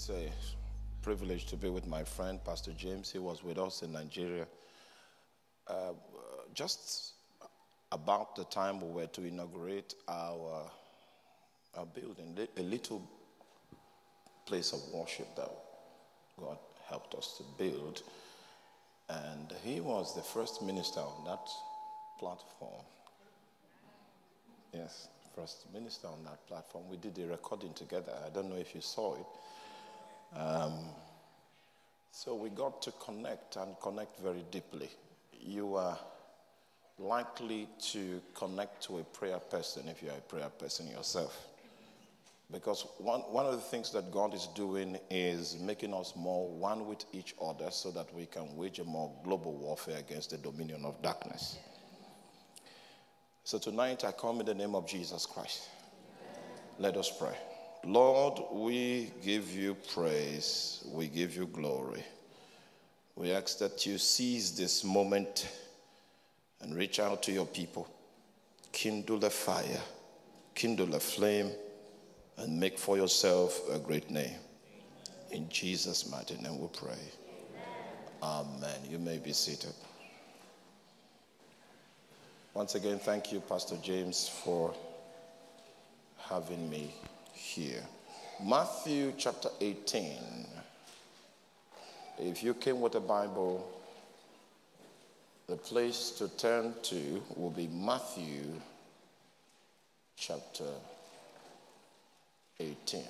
It's a privilege to be with my friend, Pastor James. He was with us in Nigeria. Just about the time we were to inaugurate our building, a little place of worship that God helped us to build. And he was the first minister on that platform. Yes, first minister on that platform. We did the recording together. I don't know if you saw it. So we got to connect, and connect very deeply. You are likely to connect to a prayer person if you're a prayer person yourself. Because one of the things that God is doing is making us more one with each other so that we can wage a more global warfare against the dominion of darkness. So tonight I come in the name of Jesus Christ. Amen. Let us pray. Lord, we give you praise. We give you glory. We ask that you seize this moment and reach out to your people. Kindle a fire. Kindle a flame. And make for yourself a great name. In Jesus' mighty name we pray. Amen. Amen. You may be seated. Once again, thank you, Pastor James, for having me here. Matthew chapter 18. If you came with a Bible, the place to turn to will be Matthew chapter 18.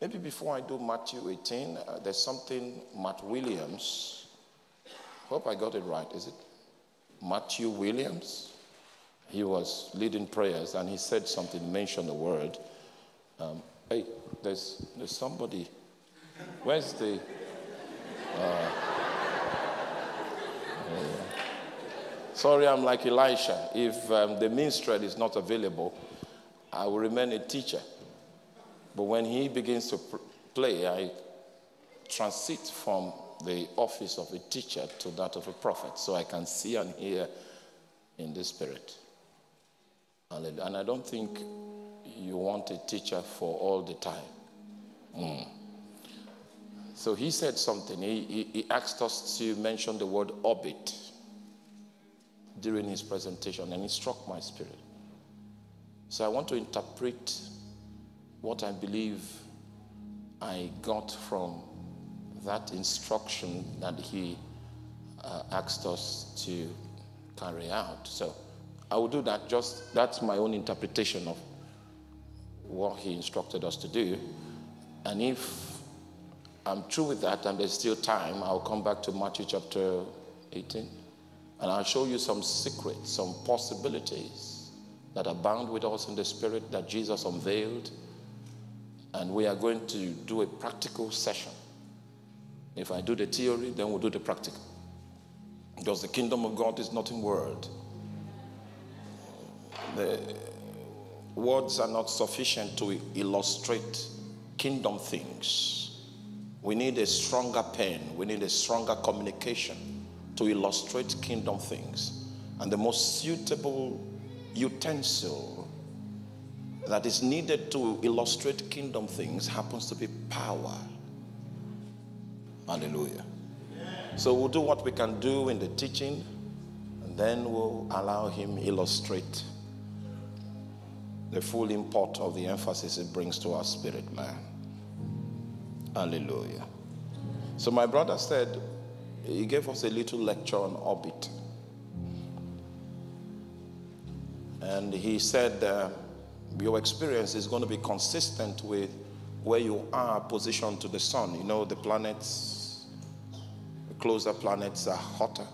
Maybe before I do Matthew 18, there's something Matt Williams. Hope I got it right. Is it Matthew Williams? He was leading prayers and he said something, mentioned the word. Hey, there's somebody. Where's the? Sorry, I'm like Elisha. If the minstrel is not available, I will remain a teacher. But when he begins to play, I transit from the office of a teacher to that of a prophet, so I can see and hear in the spirit. And I don't think you want a teacher for all the time. So he said something. He asked us to mention the word orbit during his presentation, and it struck my spirit. So I want to interpret what I believe I got from that instruction that he asked us to carry out. So I will do that. Just that's my own interpretation of what he instructed us to do. And if I'm through with that and there's still time, I'll come back to Matthew chapter 18. And I'll show you some secrets, some possibilities that are bound with us in the spirit that Jesus unveiled. And we are going to do a practical session. If I do the theory, then we'll do the practical. Because the kingdom of God is not in word. The words are not sufficient to illustrate kingdom things. We need a stronger pen. We need a stronger communication to illustrate kingdom things. And the most suitable utensil that is needed to illustrate kingdom things happens to be power. Hallelujah. Yeah. So we'll do what we can do in the teaching, and then we'll allow him illustrate the full import of the emphasis it brings to our spirit, man. Hallelujah. So my brother said, he gave us a little lecture on orbit. And he said, your experience is going to be consistent with where you are positioned to the sun. You know, the planets, the closer planets are hotter.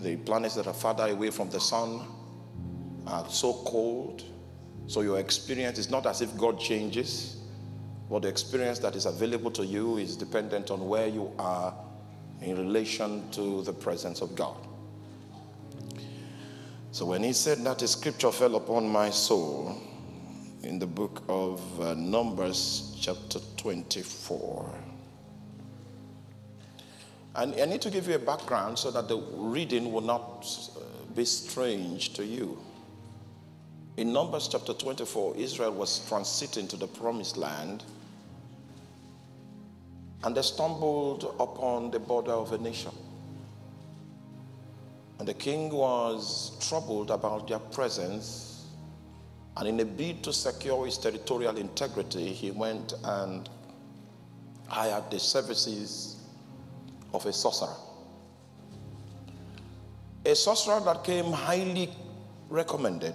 The planets that are farther away from the sun are so cold. So your experience is not as if God changes, but the experience that is available to you is dependent on where you are in relation to the presence of God. So when he said that, a scripture fell upon my soul in the book of Numbers chapter 24. And I need to give you a background so that the reading will not be strange to you. In Numbers chapter 24, Israel was transiting to the promised land And they stumbled upon the border of a nation. And the king was troubled about their presence. And in a bid to secure his territorial integrity, he went and hired the services of a sorcerer. A sorcerer that came highly recommended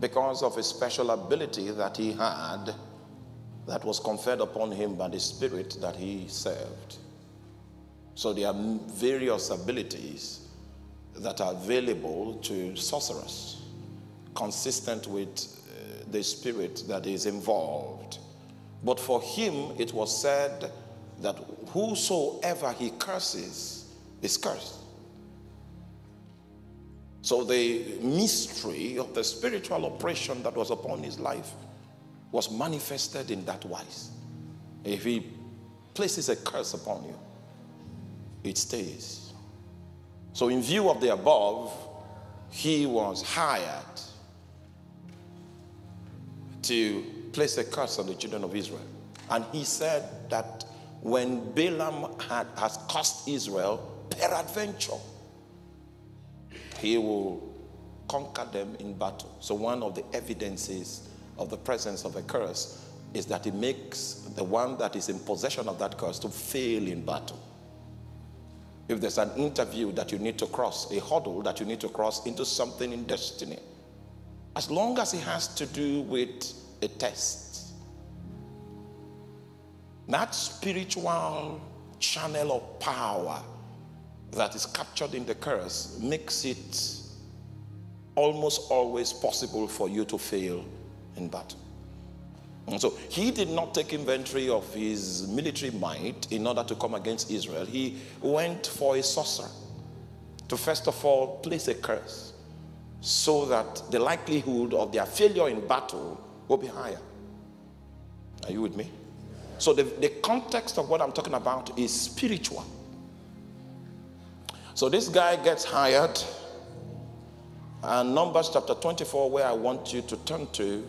because of a special ability that he had that was conferred upon him by the spirit that he served. So there are various abilities that are available to sorcerers consistent with the spirit that is involved. But for him, it was said that whosoever he curses is cursed. So the mystery of the spiritual oppression that was upon his life was manifested in that wise. If he places a curse upon you, it stays. So in view of the above, he was hired to place a curse on the children of Israel. And he said that when Balaam has cursed Israel, peradventure, he will conquer them in battle. So one of the evidences of the presence of a curse is that it makes the one that is in possession of that curse to fail in battle. If there's an interview that you need to cross, a hurdle that you need to cross into something in destiny, as long as it has to do with a test, that spiritual channel of power that is captured in the curse makes it almost always possible for you to fail in battle. And so he did not take inventory of his military might in order to come against Israel. He went for a sorcerer to first of all place a curse so that the likelihood of their failure in battle will be higher. Are you with me? So the context of what I'm talking about is spiritual. So this guy gets hired, and Numbers chapter 24, where I want you to turn to,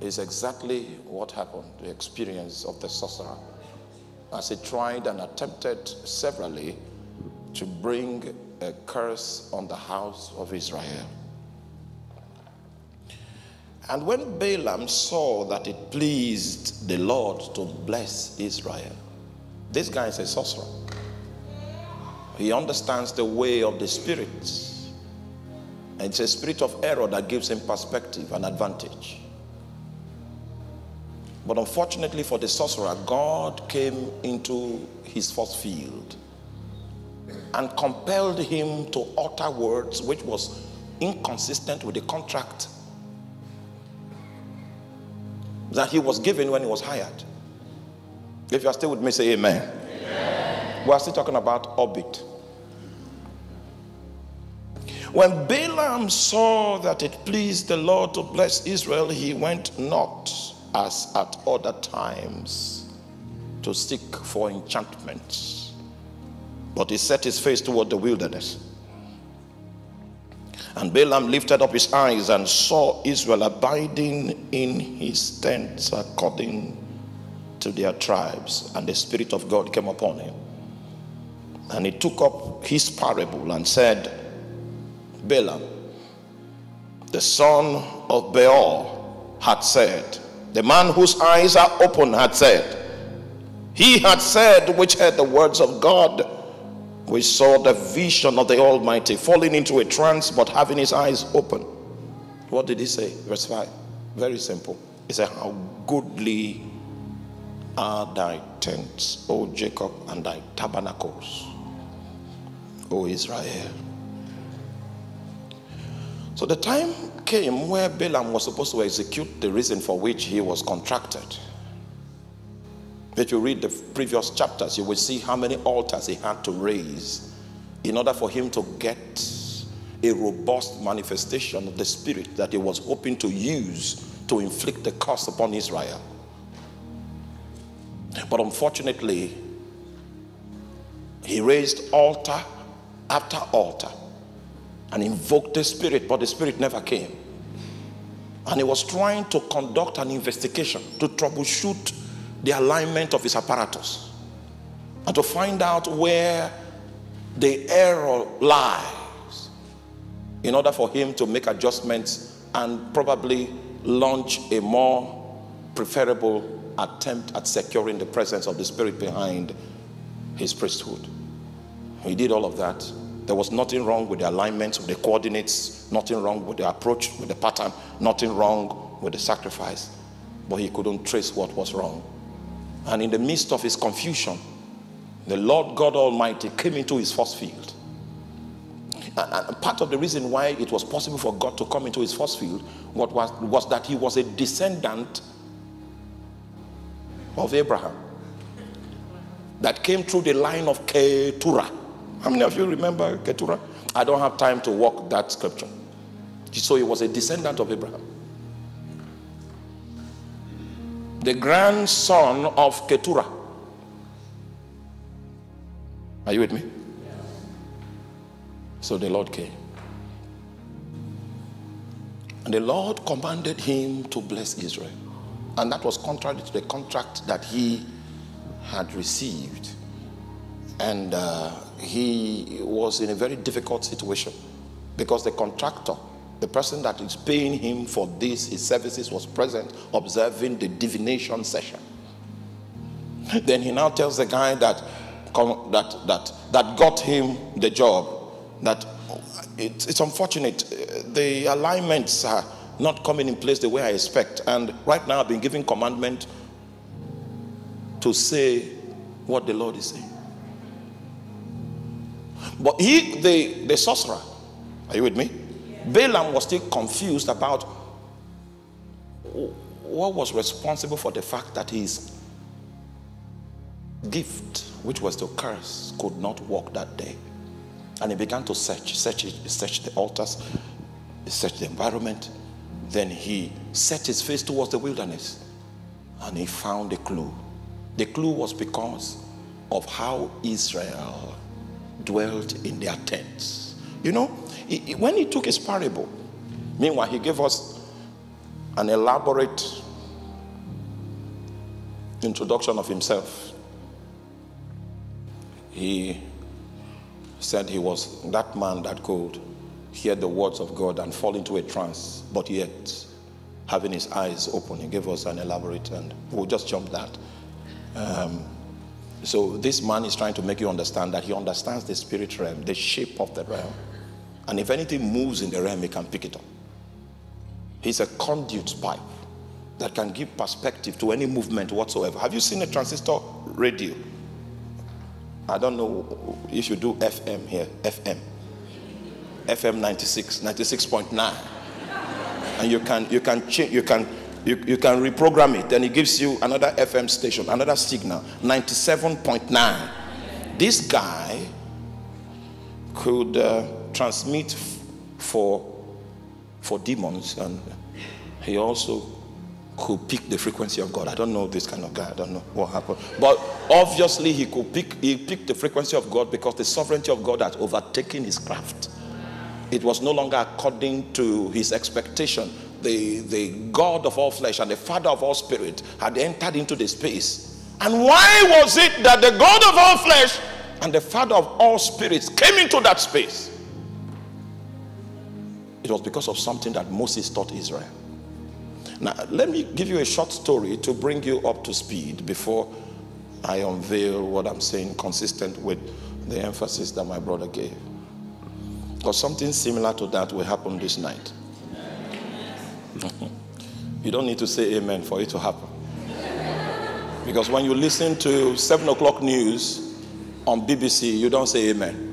is exactly what happened, the experience of the sorcerer, as he tried and attempted severally to bring a curse on the house of Israel. And when Balaam saw that it pleased the Lord to bless Israel, this guy is a sorcerer. He understands the way of the spirits. And it's a spirit of error that gives him perspective and advantage. But unfortunately for the sorcerer, God came into his force field and compelled him to utter words which was inconsistent with the contract that he was given when he was hired. If you are still with me, say amen. Amen. We are still talking about orbit. When Balaam saw that it pleased the Lord to bless Israel, he went not as at other times to seek for enchantments, but he set his face toward the wilderness. And Balaam lifted up his eyes and saw Israel abiding in his tents according to their tribes. And the Spirit of God came upon him. And he took up his parable and said, Balaam, the son of Beor, had said, the man whose eyes are open had said, he had said which heard the words of God, we saw the vision of the Almighty, falling into a trance, but having his eyes open. What did he say? Verse 5. Very simple. He said, how goodly are thy tents, O Jacob, and thy tabernacles, O Israel. So the time came where Balaam was supposed to execute the reason for which he was contracted. If you read the previous chapters, you will see how many altars he had to raise in order for him to get a robust manifestation of the spirit that he was hoping to use to inflict the curse upon Israel. But unfortunately, he raised altar after altar and invoked the spirit, but the spirit never came. And he was trying to conduct an investigation to troubleshoot the alignment of his apparatus, and to find out where the error lies in order for him to make adjustments and probably launch a more preferable attempt at securing the presence of the Spirit behind his priesthood. He did all of that. There was nothing wrong with the alignments, with the coordinates, nothing wrong with the approach, with the pattern, nothing wrong with the sacrifice, but he couldn't trace what was wrong. And in the midst of his confusion, the Lord God Almighty came into his force field. And part of the reason why it was possible for God to come into his force field was that he was a descendant of Abraham that came through the line of Keturah. How many of you remember Keturah? I don't have time to walk that scripture. So he was a descendant of Abraham. The grandson of Keturah. Are you with me? Yes. So the Lord came. And the Lord commanded him to bless Israel. And that was contrary to the contract that he had received. And he was in a very difficult situation because the contractor, the person that is paying him for this, his services, was present observing the divination session. Then he now tells the guy that got him the job, that it's unfortunate, the alignments are not coming in place the way I expect, and right now I've been given commandment to say what the Lord is saying. But he, the sorcerer, are you with me? Yes. Balaam was still confused about what was responsible for the fact that his gift, which was to curse, could not walk that day. And he began to search the altars, search the environment. Then he set his face towards the wilderness and he found a clue. The clue was because of how Israel dwelt in their tents. You know, when he took his parable, meanwhile he gave us an elaborate introduction of himself. He said he was that man that could hear the words of God and fall into a trance, but yet having his eyes open. He gave us an elaborate, and we'll just jump that. So this man is trying to make you understand that he understands the spirit realm, the shape of the realm. And if anything moves in the realm, he can pick it up. He's a conduit pipe that can give perspective to any movement whatsoever. Have you seen a transistor radio? I don't know if you do FM here, FM. FM 96, 96.9. And you can reprogram it, and it gives you another FM station, another signal, 97.9. This guy could transmit for demons, and he also could pick the frequency of God. I don't know this kind of guy. I don't know what happened. But obviously he picked the frequency of God because the sovereignty of God had overtaken his craft. It was no longer according to his expectation. The God of all flesh and the Father of all spirit had entered into the space. And why was it that the God of all flesh and the Father of all spirits came into that space? It was because of something that Moses taught Israel. Now, let me give you a short story to bring you up to speed before I unveil what I'm saying, consistent with the emphasis that my brother gave. Because something similar to that will happen this night. You don't need to say amen for it to happen. Because when you listen to 7 o'clock news on BBC, you don't say amen.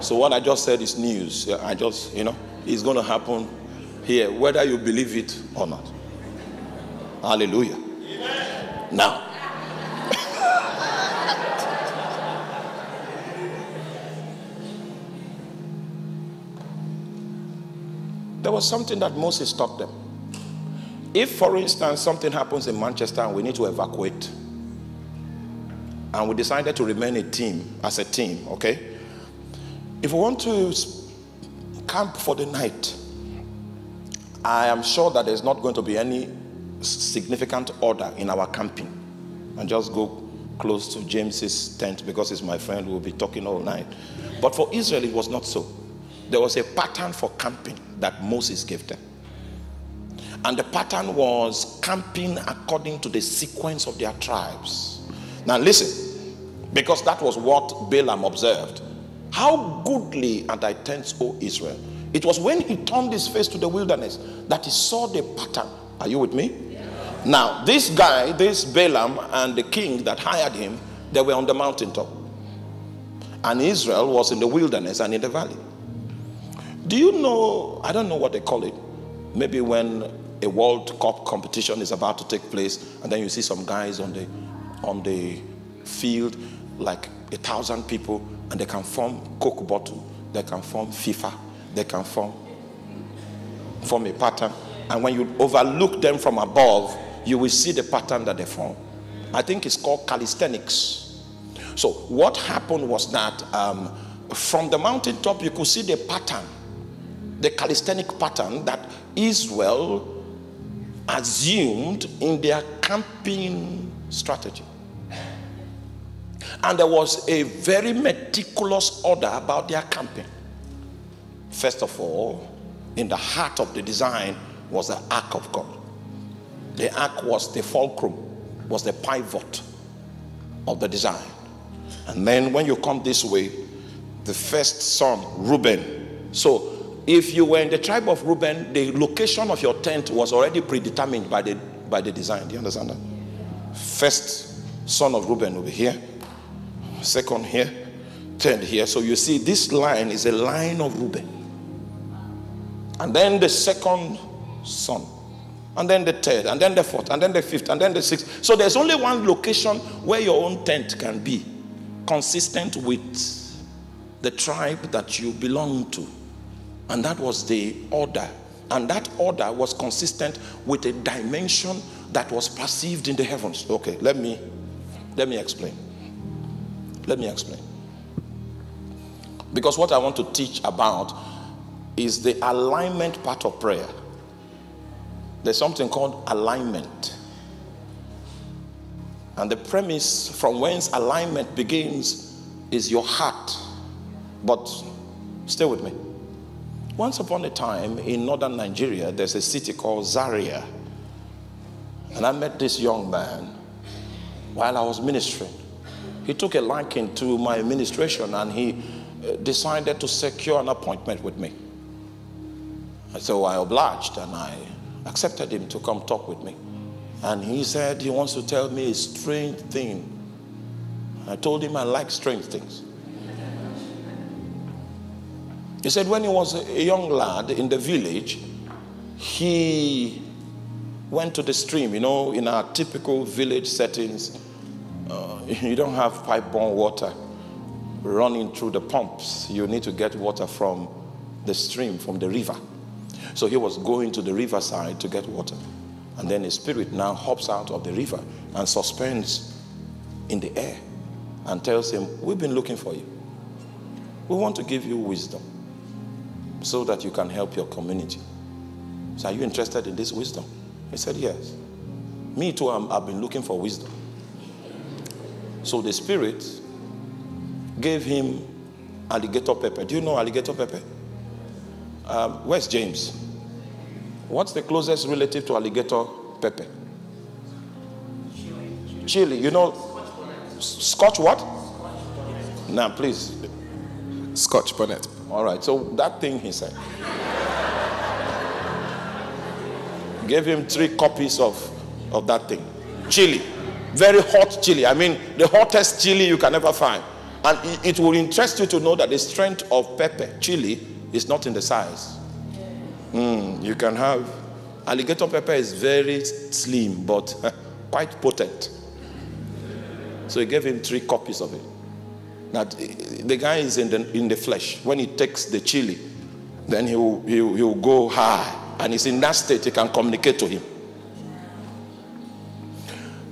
So what I just said is news. I just, you know, it's going to happen here, whether you believe it or not. Hallelujah. Amen. Now, there was something that Moses taught them. If, for instance, something happens in Manchester and we need to evacuate, and we decided to remain as a team, okay? If we want to camp for the night, I am sure that there's not going to be any significant order in our camping. And just go close to James's tent because he's my friend, we'll be talking all night. But for Israel, it was not so. There was a pattern for camping that Moses gave them. And the pattern was camping according to the sequence of their tribes. Now listen, because that was what Balaam observed. How goodly are thy tents, O Israel. It was when he turned his face to the wilderness that he saw the pattern. Are you with me? Yeah. Now, this guy, this Balaam and the king that hired him, they were on the mountaintop. And Israel was in the wilderness and in the valley. Do you know, I don't know what they call it, maybe when a World Cup competition is about to take place and then you see some guys on the field, like 1,000 people, and they can form Coke bottle, they can form FIFA, they can form a pattern. And when you overlook them from above, you will see the pattern that they form. I think it's called calisthenics. So what happened was that from the mountaintop, you could see the pattern, the calisthenic pattern that Israel assumed in their camping strategy. And there was a very meticulous order about their camping. First of all, in the heart of the design was the ark of God. The ark was the fulcrum, was the pivot of the design. And then when you come this way, the first son, Reuben. So if you were in the tribe of Reuben, the location of your tent was already predetermined by the design. Do you understand that? First son of Reuben will be here. Second here, third here. So you see this line is a line of Reuben. And then the second son. And then the third. And then the fourth. And then the fifth. And then the sixth. So there's only one location where your own tent can be consistent with the tribe that you belong to. And that was the order. And that order was consistent with a dimension that was perceived in the heavens. Okay, let me explain. Let me explain. Because what I want to teach about is the alignment part of prayer. There's something called alignment. And the premise from whence alignment begins is your heart. But stay with me. Once upon a time in northern Nigeria, there's a city called Zaria. And I met this young man while I was ministering. He took a liking to my administration and he decided to secure an appointment with me. So I obliged and I accepted him to come talk with me. And he said he wants to tell me a strange thing. I told him I like strange things. He said when he was a young lad in the village, he went to the stream. You know, in our typical village settings, you don't have pipe-borne water running through the pumps. You need to get water from the stream, from the river. So he was going to the riverside to get water. And then a spirit now hops out of the river and suspends in the air and tells him, we've been looking for you. We want to give you wisdom so that you can help your community. So are you interested in this wisdom? He said, yes. Me too, I've been looking for wisdom. So the spirit gave him alligator pepper. Do you know alligator pepper? Where's James? What's the closest relative to alligator pepper? Chili. You know, Scotch what? Now, please. Scotch bonnet. All right. So that thing he said. Gave him 3 copies of that thing. Chili. Very hot chili. I mean, the hottest chili you can ever find. And it will interest you to know that the strength of pepper, chili, is not in the size. You can have... Alligator pepper is very slim, but quite potent. So he gave him 3 copies of it. Now, the guy is in the flesh. When he takes the chili, then he'll go high. And it's in that state he can communicate to him.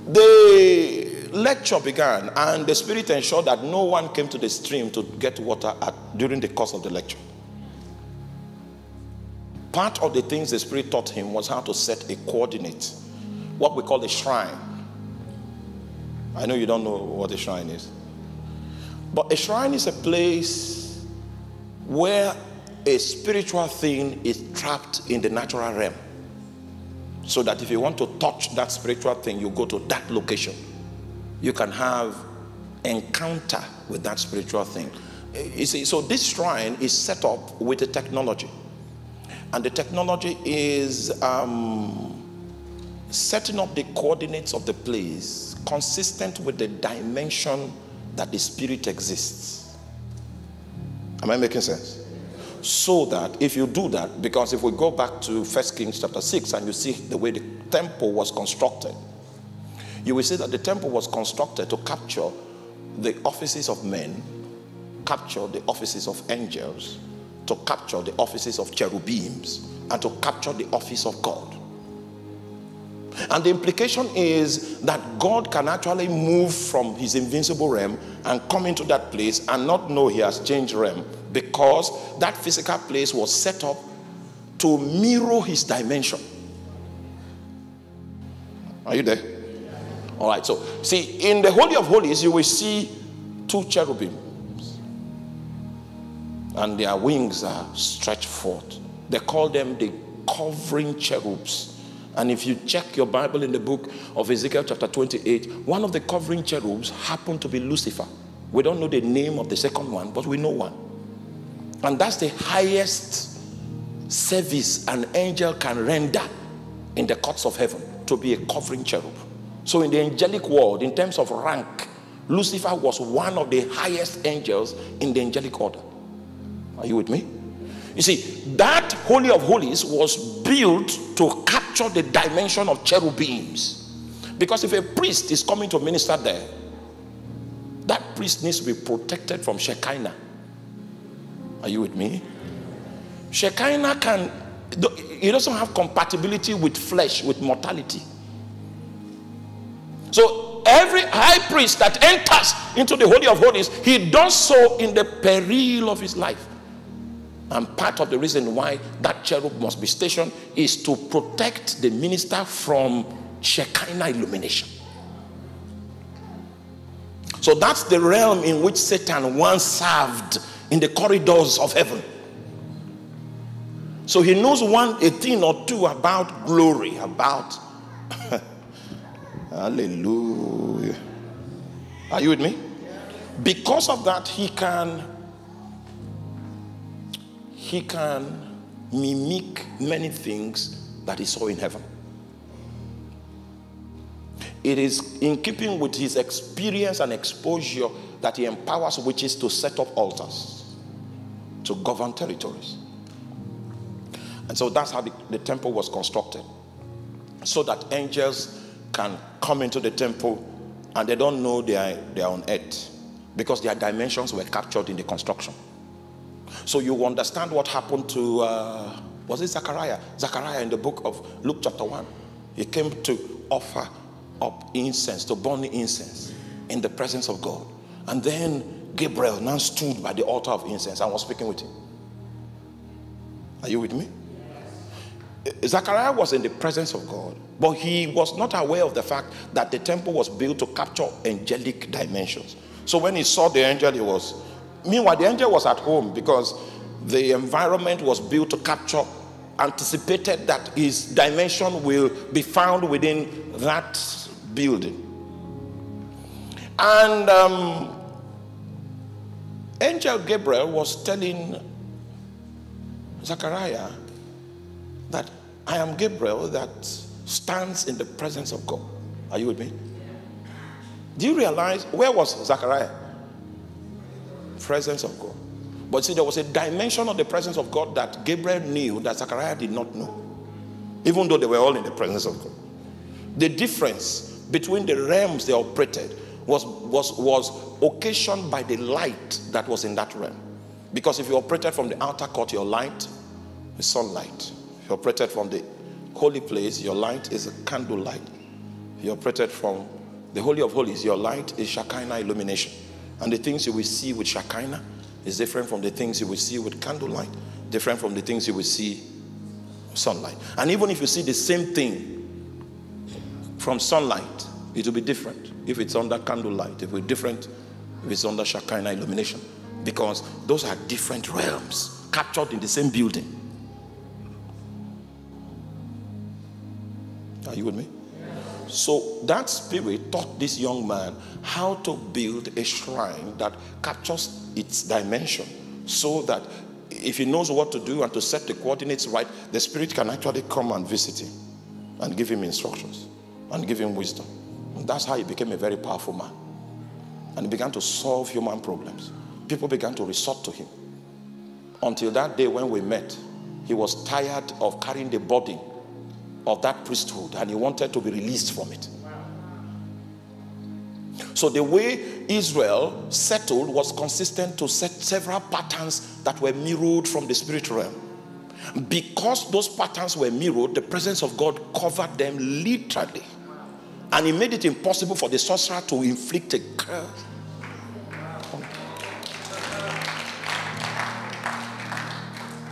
The lecture began, and the spirit ensured that no one came to the stream to get water during the course of the lecture. Part of the things the spirit taught him was how to set a coordinate. what we call the shrine. I know you don't know what a shrine is. But a shrine is a place where a spiritual thing is trapped in the natural realm. So that if you want to touch that spiritual thing, you go to that location. You can have encounter with that spiritual thing. You see, so this shrine is set up with a technology. And the technology is setting up the coordinates of the place consistent with the dimension that the spirit exists. Am I making sense? So that if you do that, because if we go back to 1 Kings chapter 6 and you see the way the temple was constructed, you will see that the temple was constructed to capture the offices of men, capture the offices of angels, to capture the offices of cherubims, and to capture the office of God. And the implication is that God can actually move from his invincible realm and come into that place and not know he has changed realm, because that physical place was set up to mirror his dimension. Are you there? All right, so see, in the Holy of Holies, you will see two cherubims, and their wings are stretched forth. They call them the covering cherubs. And if you check your Bible in the book of Ezekiel chapter 28, one of the covering cherubs happened to be Lucifer. We don't know the name of the second one, but we know one. And that's the highest service an angel can render in the courts of heaven, to be a covering cherub. So in the angelic world, in terms of rank, Lucifer was one of the highest angels in the angelic order. Are you with me? You see, that Holy of Holies was built to capture the dimension of cherubims. Because if a priest is coming to minister there, that priest needs to be protected from Shekinah. Are you with me? Shekinah can, it doesn't have compatibility with flesh, with mortality. So every high priest that enters into the Holy of Holies, he does so in the peril of his life. And part of the reason why that cherub must be stationed is to protect the minister from Shekinah illumination. So that's the realm in which Satan once served in the corridors of heaven. So he knows a thing or two about glory, about... Hallelujah. Are you with me? Because of that, he can mimic many things that he saw in heaven. It is in keeping with his experience and exposure that he empowers witches to set up altars, to govern territories. And so that's how the temple was constructed, so that angels can come into the temple and they don't know they are on earth, because their dimensions were captured in the construction. So you understand what happened to, was it Zachariah? Zachariah in the book of Luke chapter 1. He came to offer up incense, to burn incense in the presence of God. And then Gabriel now stood by the altar of incense and was speaking with him. Are you with me? Yes. Zachariah was in the presence of God, but he was not aware of the fact that the temple was built to capture angelic dimensions. So when he saw the angel, he was... Meanwhile, the angel was at home, because the environment was built to capture, anticipated that his dimension will be found within that building. And Angel Gabriel was telling Zechariah that I am Gabriel that stands in the presence of God. Are you with me? Do you realize where was Zechariah? Presence of God. But see, there was a dimension of the presence of God that Gabriel knew that Zechariah did not know, even though they were all in the presence of God. The difference between the realms they operated was occasioned by the light that was in that realm. Because if you operated from the outer court, your light is sunlight. If you operated from the holy place, your light is a candle light. If you operated from the Holy of Holies, your light is Shekinah illumination. And the things you will see with Shekinah is different from the things you will see with candlelight, different from the things you will see sunlight. And even if you see the same thing from sunlight, it will be different if it's under candlelight, it will be different if it's under Shekinah illumination, because those are different realms captured in the same building. Are you with me? Yes. So that spirit taught this young man how to build a shrine that captures its dimension, so that if he knows what to do and to set the coordinates right, the spirit can actually come and visit him and give him instructions and give him wisdom. And that's how he became a very powerful man. And he began to solve human problems. People began to resort to him. Until that day when we met, he was tired of carrying the burden of that priesthood and he wanted to be released from it. So the way Israel settled was consistent to set several patterns that were mirrored from the spiritual realm. Because those patterns were mirrored, the presence of God covered them literally. And it made it impossible for the sorcerer to inflict a curse.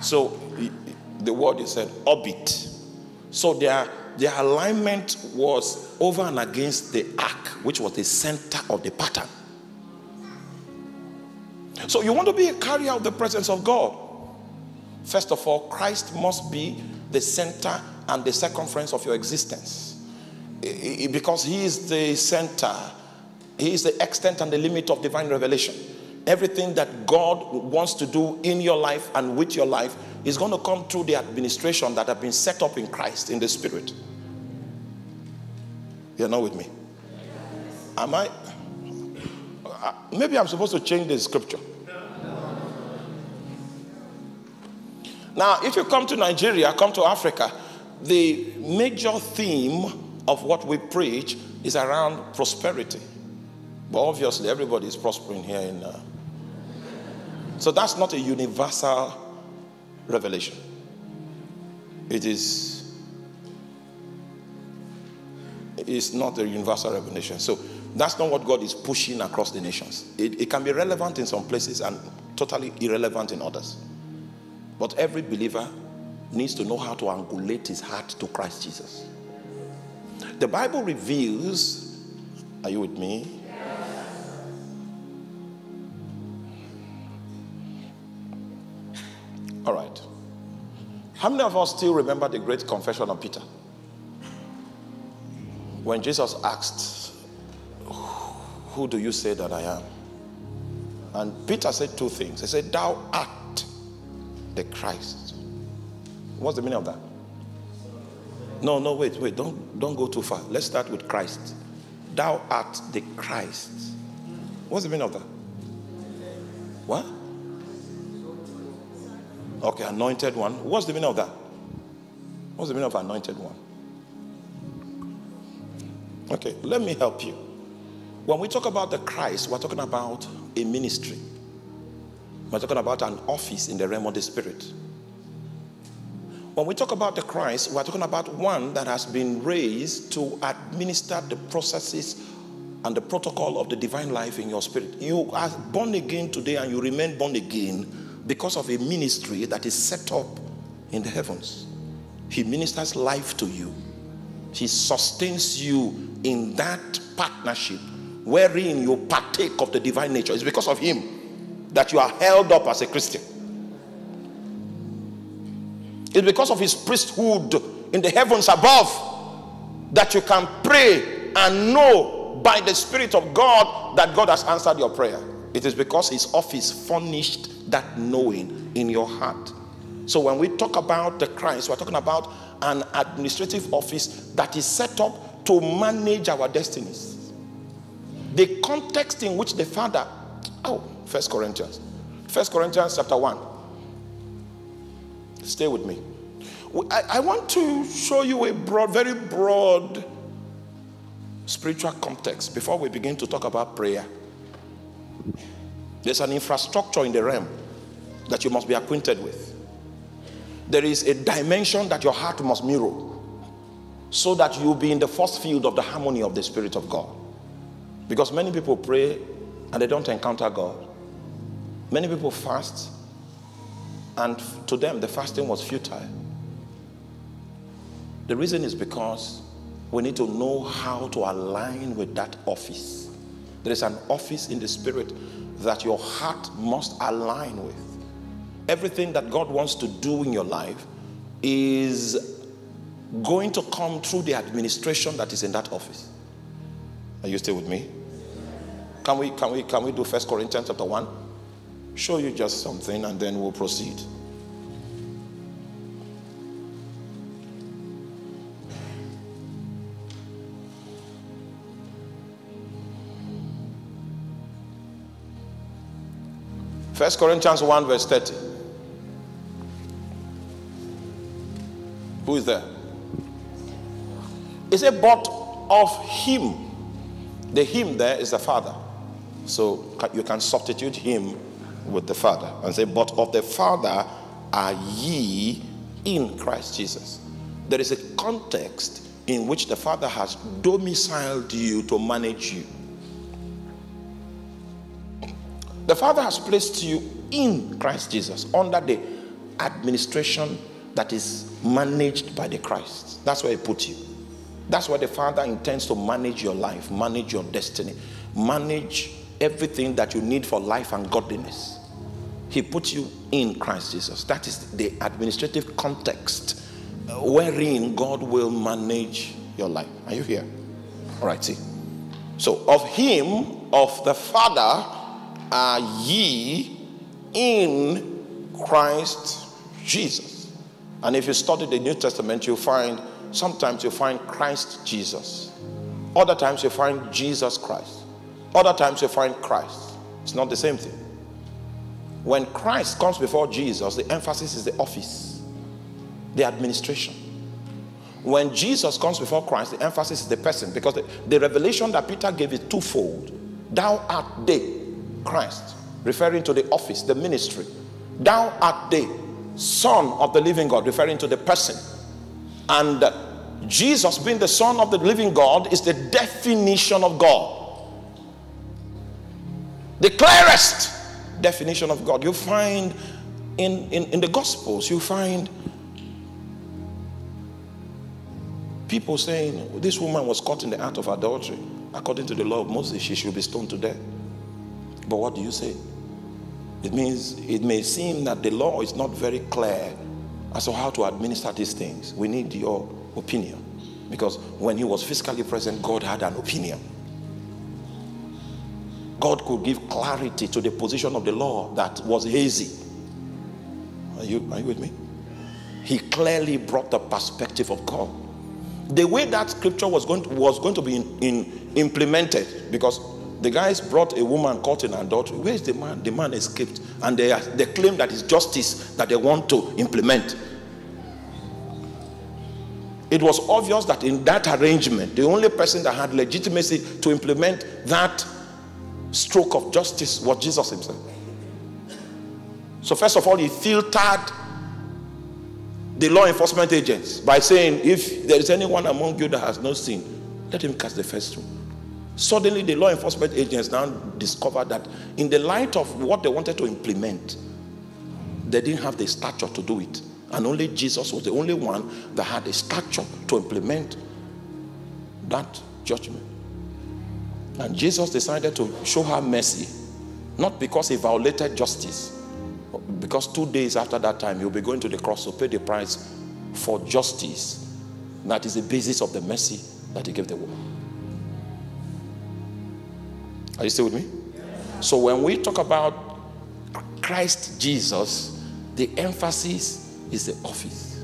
So the word is said orbit. So their alignment was over and against the ark, which was the center of the pattern. So you want to be a carrier of the presence of God. First of all, Christ must be the center and the circumference of your existence. Because he is the center. He is the extent and the limit of divine revelation. Everything that God wants to do in your life and with your life is going to come through the administration that have been set up in Christ, in the Spirit. You're not with me? Am I? Maybe I'm supposed to change the scripture. Now, if you come to Nigeria, come to Africa, the major theme of what we preach is around prosperity. But obviously, everybody is prospering here in... So that's not a universal revelation. It's not a universal revelation. So that's not what God is pushing across the nations. It can be relevant in some places and totally irrelevant in others. But every believer needs to know how to angulate his heart to Christ Jesus. The Bible reveals... Are you with me? All right. How many of us still remember the great confession of Peter? When Jesus asked, "Who do you say that I am?" And Peter said two things. He said, "Thou art the Christ." What's the meaning of that? No, wait. Don't go too far. Let's start with Christ. Thou art the Christ. What's the meaning of that? What? Okay, anointed one. What's the meaning of that? What's the meaning of anointed one? Okay, let me help you. When we talk about the Christ, we're talking about a ministry. We're talking about an office in the realm of the Spirit. When we talk about the Christ, we're talking about one that has been raised to administer the processes and the protocol of the divine life in your spirit. You are born again today and you remain born again because of a ministry that is set up in the heavens. He ministers life to you. He sustains you in that partnership wherein you partake of the divine nature. It's because of him that you are held up as a Christian. It's because of his priesthood in the heavens above that you can pray and know by the Spirit of God that God has answered your prayer. It is because his office furnished that knowing in your heart. So when we talk about the Christ, we're talking about an administrative office that is set up to manage our destinies. The context in which the Father... Oh, 1 Corinthians. 1 Corinthians chapter 1. Stay with me. I want to show you a broad, very broad spiritual context before we begin to talk about prayer. There's an infrastructure in the realm that you must be acquainted with. There is a dimension that your heart must mirror so that you'll be in the first field of the harmony of the Spirit of God. Because many people pray and they don't encounter God. Many people fast and to them the fasting was futile. The reason is because We need to know how to align with that office. There is an office in the spirit that your heart must align with. Everything that God wants to do in your life is going to come through the administration that is in that office. Are you still with me? Can we do 1 Corinthians chapter 1? Show you just something and then we'll proceed. 1 Corinthians 1 verse 30. Who is there? It said, but of him. The him there is the Father. So you can substitute him with the Father and say, but of the Father are ye in Christ Jesus. There is a context in which the Father has domiciled you to manage you. The Father has placed you in Christ Jesus under the administration that is managed by the Christ. That's where He put you. That's where the Father intends to manage your life, manage your destiny, manage everything that you need for life and godliness. He put you in Christ Jesus. That is the administrative context wherein God will manage your life. Are you here? All right, see. So of Him, of the Father, are ye in Christ Jesus. And if you study the New Testament, you find, sometimes you find Christ Jesus. Other times you find Jesus Christ. Other times you find Christ. It's not the same thing. When Christ comes before Jesus, the emphasis is the office, the administration. When Jesus comes before Christ, the emphasis is the person, because the revelation that Peter gave is twofold. Thou art they. Christ, referring to the office, the ministry. Thou art the Son of the living God, referring to the person. And Jesus being the Son of the living God is the definition of God. The clearest definition of God. You find in the Gospels, you find people saying, this woman was caught in the act of adultery. According to the law of Moses, she should be stoned to death. But what do you say? It means it may seem that the law is not very clear as to how to administer these things. We need your opinion. Because when He was physically present, God had an opinion. God could give clarity to the position of the law that was hazy. Are you with me? He clearly brought the perspective of God. The way that scripture was going to be implemented, because the guys brought a woman caught in adultery. Where is the man? The man escaped. And they claim that it's justice that they want to implement. It was obvious that in that arrangement, the only person that had legitimacy to implement that stroke of justice was Jesus Himself. So first of all, He filtered the law enforcement agents by saying, if there is anyone among you that has no sin, let him cast the first stone. Suddenly, the law enforcement agents now discovered that in the light of what they wanted to implement, they didn't have the stature to do it. And only Jesus was the only one that had the stature to implement that judgment. And Jesus decided to show her mercy, not because He violated justice, but because 2 days after that time, He'll be going to the cross to pay the price for justice. That is the basis of the mercy that He gave the woman. Are you still with me? Yes. So when we talk about Christ Jesus, the emphasis is the office.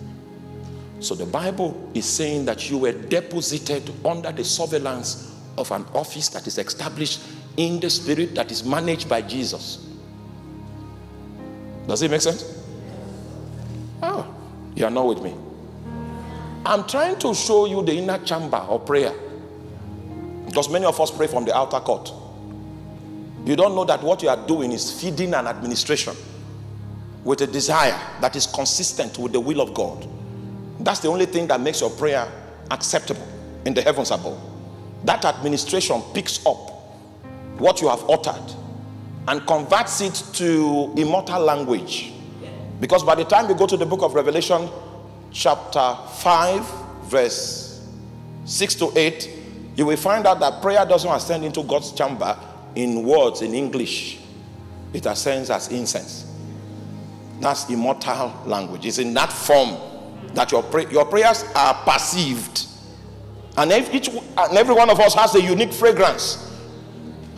So the Bible is saying that you were deposited under the surveillance of an office that is established in the spirit, that is managed by Jesus. Does it make sense? Ah, you are not with me. I'm trying to show you the inner chamber of prayer. Because many of us pray from the outer court. You don't know that what you are doing is feeding an administration with a desire that is consistent with the will of God. That's the only thing that makes your prayer acceptable in the heavens above. That administration picks up what you have uttered and converts it to immortal language. Because by the time you go to the book of Revelation, chapter 5, verse 6 to 8, you will find out that prayer doesn't ascend into God's chamber in words, in English. It ascends as incense. That's immortal language. It's in that form that your prayers are perceived. And every one of us has a unique fragrance.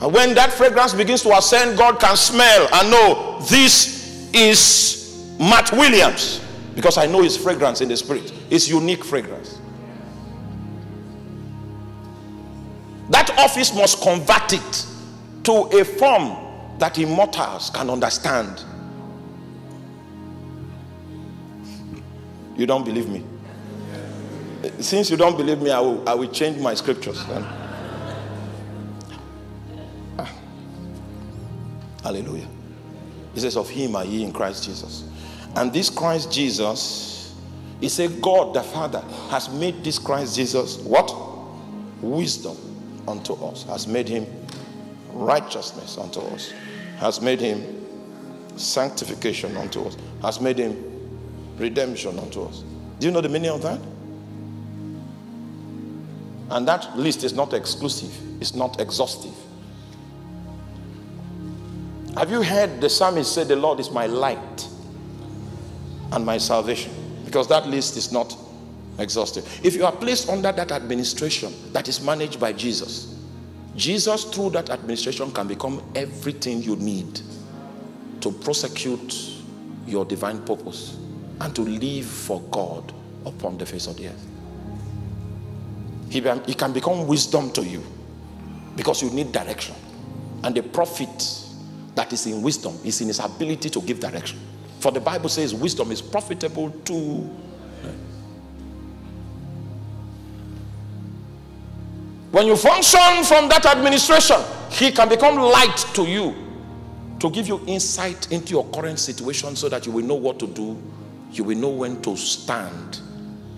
And when that fragrance begins to ascend, God can smell and know this is Matt Williams, because I know his fragrance in the spirit. It's unique fragrance. That office must convert it to a form that immortals can understand. You don't believe me? Since you don't believe me, I will change my scriptures. Hallelujah. It says, of him are ye in Christ Jesus. And this Christ Jesus, he said, God the Father has made this Christ Jesus, what? Wisdom unto us. Has made him righteousness unto us. Has made him sanctification unto us. Has made him redemption unto us. Do you know the meaning of that? And that list is not exclusive. It's not exhaustive. Have you heard the psalmist say, the Lord is my light and my salvation? Because that list is not exhaustive. If you are placed under that administration that is managed by Jesus, Jesus through that administration can become everything you need to prosecute your divine purpose and to live for God upon the face of the earth. He can become wisdom to you because you need direction. And the prophet that is in wisdom is in his ability to give direction. For the Bible says wisdom is profitable to... When you function from that administration, he can become light to you to give you insight into your current situation so that you will know what to do. You will know when to stand,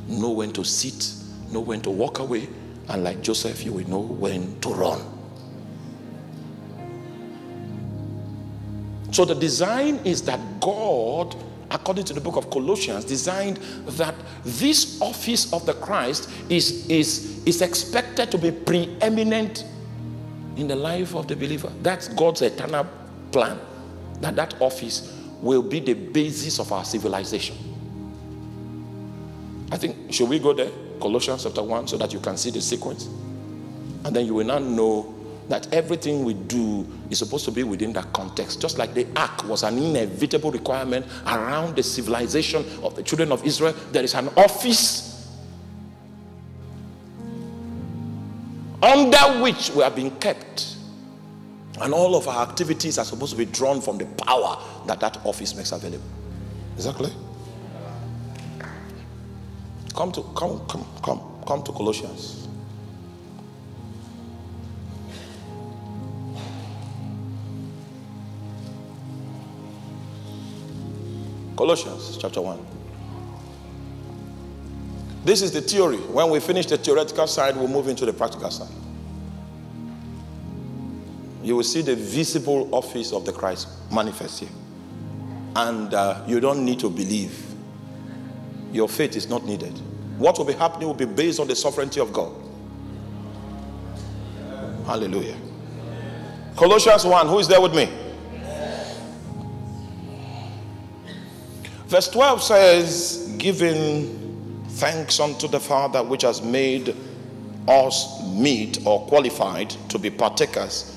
know when to sit, know when to walk away, and like Joseph, you will know when to run. So the design is that God, according to the book of Colossians, designed that this office of the Christ is expected to be preeminent in the life of the believer. That's God's eternal plan, that that office will be the basis of our civilization. I think, should we go there? Colossians chapter 1, so that you can see the sequence. And then you will now know that everything we do is supposed to be within that context. Just like the ark was an inevitable requirement around the civilization of the children of Israel, there is an office under which we have been kept. And all of our activities are supposed to be drawn from the power that that office makes available. Is that clear? Come to Colossians. Colossians chapter 1. This is the theory. When we finish the theoretical side, we'll move into the practical side. You will see the visible office of the Christ manifest here. And you don't need to believe. Your faith is not needed. What will be happening will be based on the sovereignty of God. Hallelujah. Colossians 1, who is there with me? Verse 12 says, giving thanks unto the Father which has made us meet or qualified to be partakers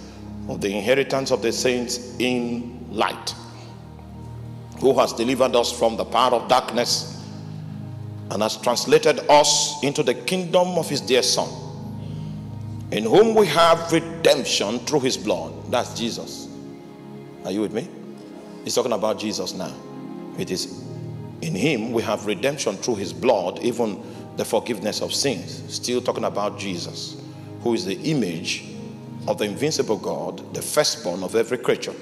of the inheritance of the saints in light, who has delivered us from the power of darkness and has translated us into the kingdom of his dear Son, in whom we have redemption through his blood. That's Jesus. Are you with me? He's talking about Jesus now. It is in him we have redemption through his blood, even the forgiveness of sins. Still talking about Jesus, who is the image of the invincible God, the firstborn of every creature.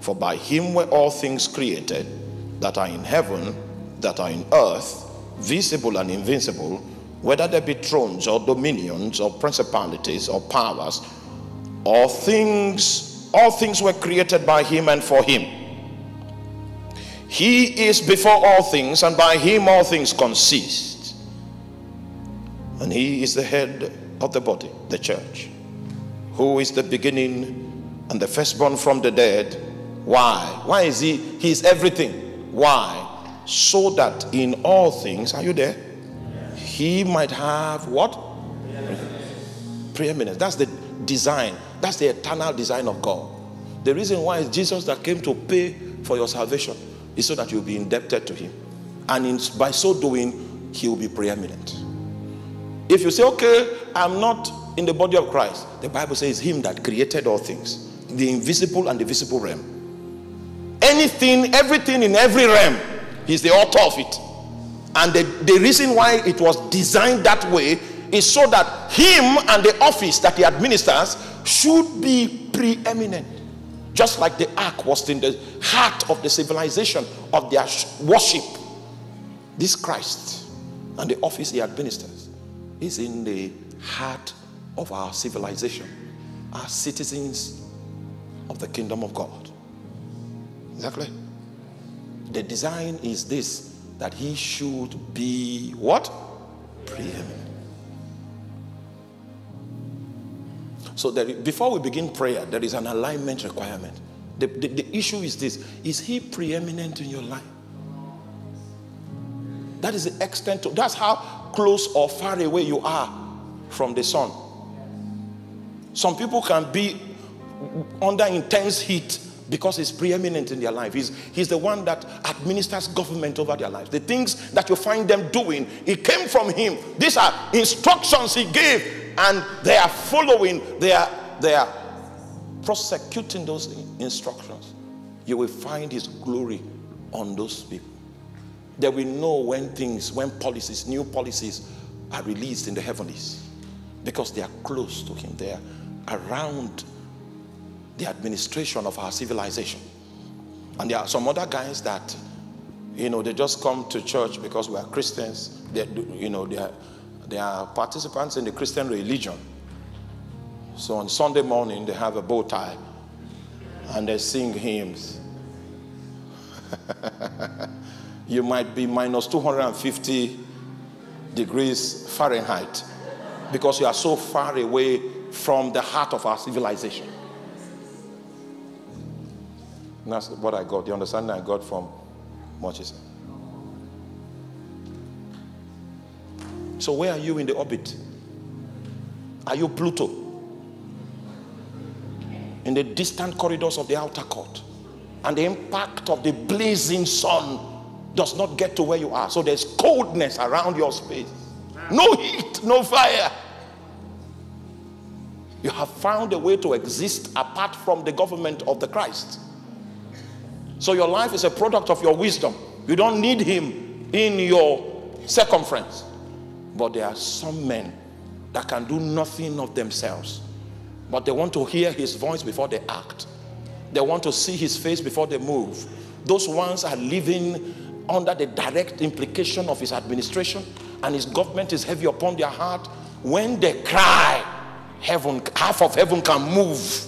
For by him were all things created, that are in heaven, that are in earth, visible and invincible, whether there be thrones or dominions or principalities or powers. All things were created by him and for him. He is before all things, and by him all things consist. And he is the head of the body, the church, who is the beginning and the firstborn from the dead. Why? Why is he? He is everything. Why? So that in all things, are you there? Yes. He might have what? Yes. Preeminence. That's the design. That's the eternal design of God. The reason why is Jesus that came to pay for your salvation is so that you'll be indebted to him. And by so doing, he will be preeminent. If you say, okay, I'm not in the body of Christ, the Bible says him that created all things, the invisible and the visible realm. Anything, everything in every realm, he's the author of it. And the reason why it was designed that way is so that him and the office that he administers should be preeminent. Just like the ark was in the heart of the civilization of their worship. This Christ and the office he administers is in the heart of our civilization, as citizens of the kingdom of God. Exactly. The design is this, that he should be what? Preeminent. So that before we begin prayer, there is an alignment requirement. The issue is this, is he preeminent in your life? That is the extent to, that's how close or far away you are from the sun. Some people can be under intense heat because he's preeminent in their life. He's the one that administers government over their lives. The things that you find them doing, it came from him. These are instructions he gave, and they are following, they are prosecuting those instructions. You will find his glory on those people. They will know when policies, new policies are released in the heavenlies, because they are close to him. They are around the administration of our civilization. And there are some other guys that, you know, they just come to church because we are Christians. They are participants in the Christian religion. So on Sunday morning, they have a bow tie and they sing hymns. You might be minus 250 degrees Fahrenheit because you are so far away from the heart of our civilization. And that's what I got, the understanding I got from Manchester. So where are you in the orbit? Are you Pluto? In the distant corridors of the outer court. And the impact of the blazing sun does not get to where you are. So there's coldness around your space. No heat, no fire. You have found a way to exist apart from the government of the Christ. So your life is a product of your wisdom. You don't need him in your circumference. But there are some men that can do nothing of themselves. But they want to hear his voice before they act. They want to see his face before they move. Those ones are living under the direct implication of his administration, and his government is heavy upon their heart. When they cry, heaven, half of heaven can move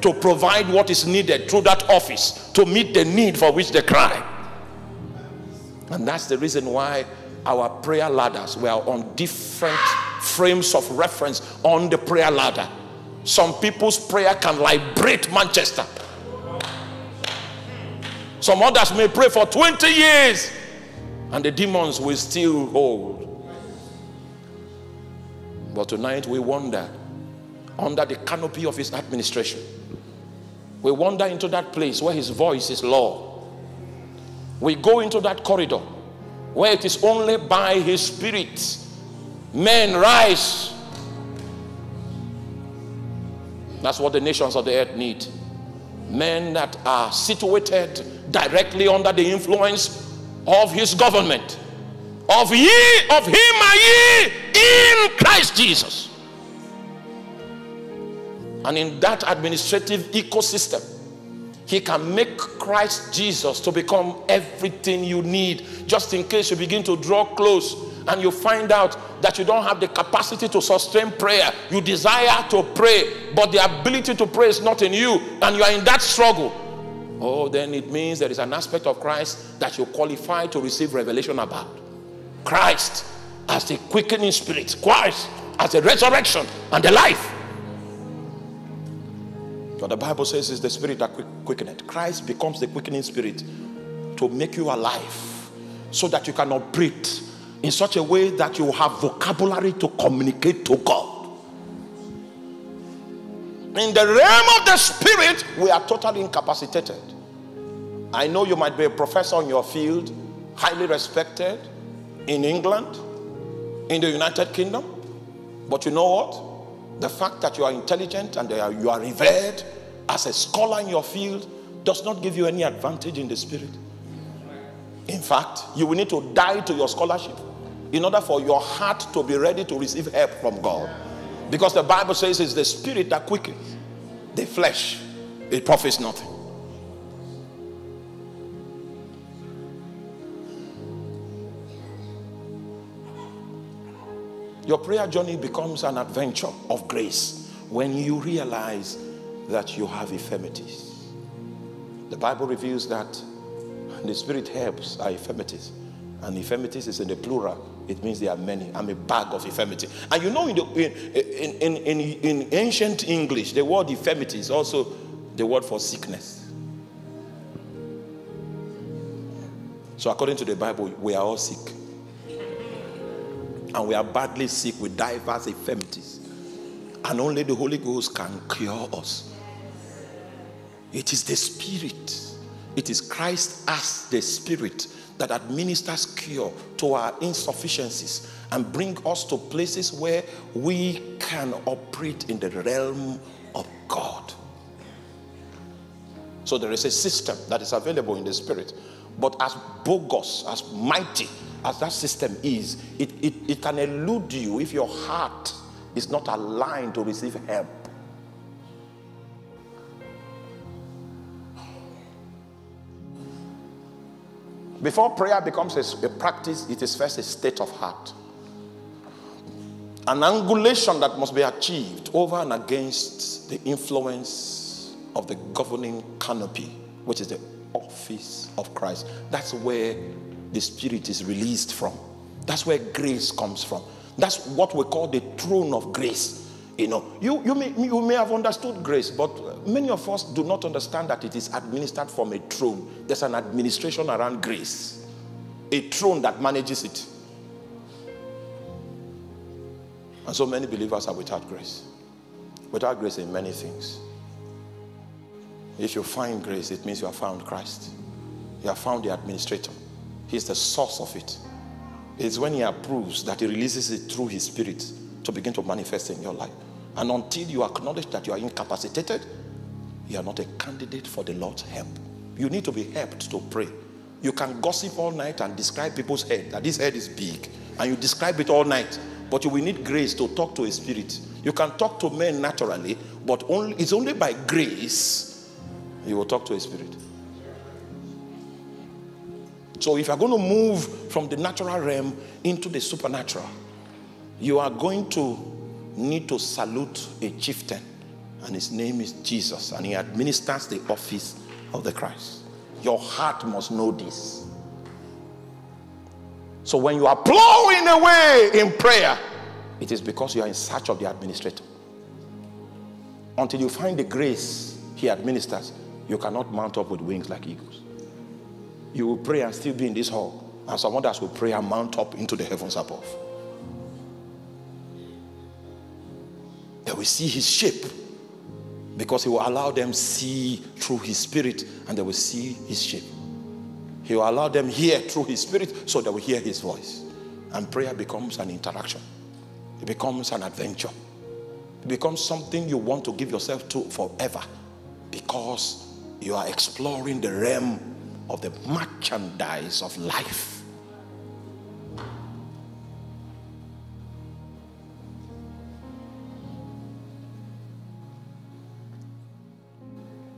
to provide what is needed through that office to meet the need for which they cry. And that's the reason why our prayer ladders were on different frames of reference on the prayer ladder. Some people's prayer can liberate Manchester. Some others may pray for 20 years and the demons will still hold. But tonight we wander under the canopy of his administration. We wander into that place where his voice is law. We go into that corridor where it is only by his spirit men rise. That's what the nations of the earth need. Men that are situated directly under the influence of his government. Of him are ye in Christ Jesus. And in that administrative ecosystem, he can make Christ Jesus to become everything you need. Just in case you begin to draw close and you find out that you don't have the capacity to sustain prayer. You desire to pray, but the ability to pray is not in you, and you are in that struggle. Oh, then it means there is an aspect of Christ that you qualify to receive revelation about. Christ as a quickening spirit, Christ as a resurrection and a life. But the Bible says it's the spirit that quickeneth. Christ becomes the quickening spirit to make you alive so that you can operate in such a way that you have vocabulary to communicate to God. In the realm of the spirit, we are totally incapacitated. I know you might be a professor in your field, highly respected in England, in the United Kingdom, but you know what? The fact that you are intelligent and you are revered as a scholar in your field does not give you any advantage in the spirit. In fact, you will need to die to your scholarship in order for your heart to be ready to receive help from God. Because the Bible says it's the spirit that quickens. The flesh, it profits nothing. Your prayer journey becomes an adventure of grace when you realize that you have infirmities. The Bible reveals that the spirit helps our infirmities. And infirmities is in the plural. It means there are many. I'm a bag of infirmity. And you know, in ancient English, the word infirmity is also the word for sickness. So according to the Bible, we are all sick. And we are badly sick with diverse infirmities. And only the Holy Ghost can cure us. It is the Spirit. It is Christ as the Spirit that administers cure to our insufficiencies and brings us to places where we can operate in the realm of God. So there is a system that is available in the Spirit. But as bogus, as mighty as that system is, it can elude you if your heart is not aligned to receive help. Before prayer becomes a practice, it is first a state of heart. An angulation that must be achieved over and against the influence of the governing canopy, which is the office of Christ. That's where the Spirit is released from. That's where grace comes from. That's what we call the throne of grace. You know, you may have understood grace, but many of us do not understand that it is administered from a throne. There's an administration around grace, a throne that manages it. And so many believers are without grace. Without grace in many things. If you find grace, it means you have found Christ. You have found the administrator. He's the source of it. It's when he approves that he releases it through his spirit to begin to manifest in your life. And until you acknowledge that you are incapacitated, you are not a candidate for the Lord's help. You need to be helped to pray. You can gossip all night and describe people's head, that this head is big, and you describe it all night. But you will need grace to talk to a spirit. You can talk to men naturally, but it's only by grace you will talk to a spirit. So if you're going to move from the natural realm into the supernatural, you are going to need to salute a chieftain, and his name is Jesus, and he administers the office of the Christ. Your heart must know this. So when you are plowing away in prayer, it is because you are in search of the administrator. Until you find the grace he administers, you cannot mount up with wings like eagles. You will pray and still be in this hall. And some others will pray and mount up into the heavens above. They will see his shape. Because he will allow them see through his spirit. And they will see his shape. He will allow them hear through his spirit. So they will hear his voice. And prayer becomes an interaction. It becomes an adventure. It becomes something you want to give yourself to forever. Because you are exploring the realm of the merchandise of life.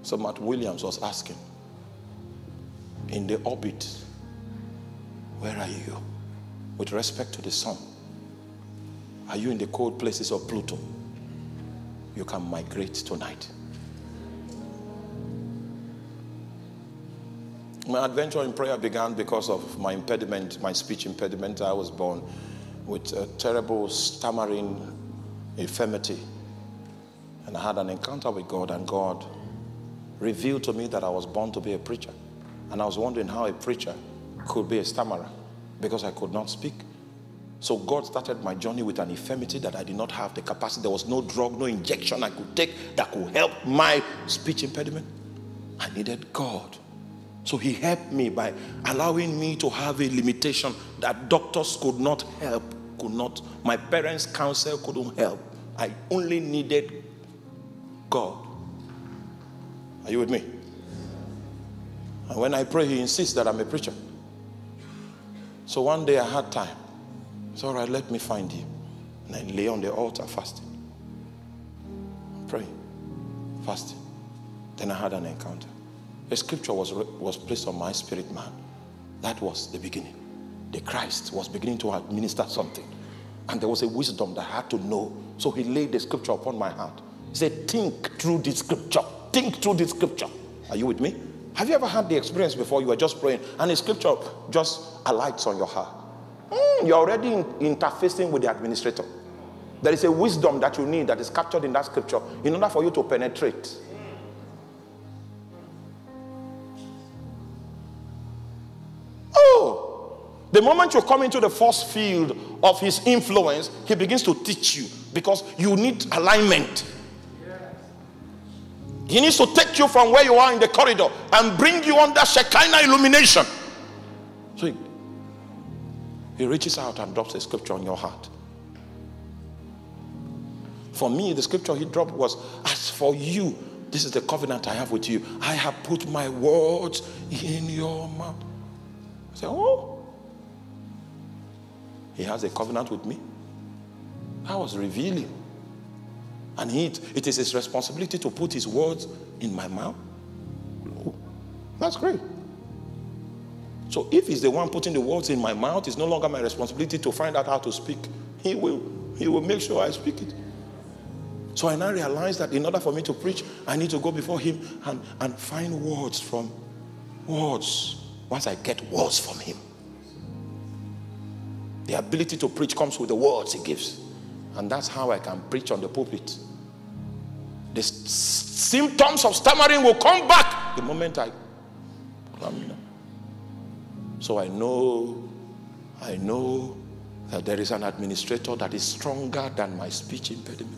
So Matthew Williams was asking, in the orbit, where are you with respect to the sun? Are you in the cold places of Pluto? You can migrate tonight. My adventure in prayer began because of my speech impediment. I was born with a terrible stammering infirmity. And I had an encounter with God, and God revealed to me that I was born to be a preacher. And I was wondering how a preacher could be a stammerer, because I could not speak. So God started my journey with an infirmity that I did not have the capacity. There was no drug, no injection I could take that could help my speech impediment. I needed God. So he helped me by allowing me to have a limitation that doctors could not help, could not. My parents' counsel couldn't help. I only needed God. Are you with me? And when I pray, he insists that I'm a preacher. So one day I had time. It's all right, let me find him. And I lay on the altar fasting, praying, fasting. Then I had an encounter. A scripture was placed on my spirit man. That was the beginning. The Christ was beginning to administer something. And there was a wisdom that I had to know. So he laid the scripture upon my heart. He said, think through this scripture. Think through this scripture. Are you with me? Have you ever had the experience before you were just praying and a scripture just alights on your heart? You're already interfacing with the administrator. There is a wisdom that you need that is captured in that scripture in order for you to penetrate. The moment you come into the force field of his influence, he begins to teach you, because you need alignment. Yes. He needs to take you from where you are in the corridor and bring you under Shekinah illumination. So he reaches out and drops a scripture on your heart. For me, the scripture he dropped was, as for you, this is the covenant I have with you. I have put my words in your mouth. I said, oh. He has a covenant with me. I was revealing. And it is his responsibility to put his words in my mouth. Oh, that's great. So if he's the one putting the words in my mouth, it's no longer my responsibility to find out how to speak. He will make sure I speak it. So I now realize that in order for me to preach, I need to go before him and find words from words. Once I get words from him. The ability to preach comes with the words he gives. And that's how I can preach on the pulpit. The symptoms of stammering will come back the moment I clam down. So I know that there is an administrator that is stronger than my speech impediment.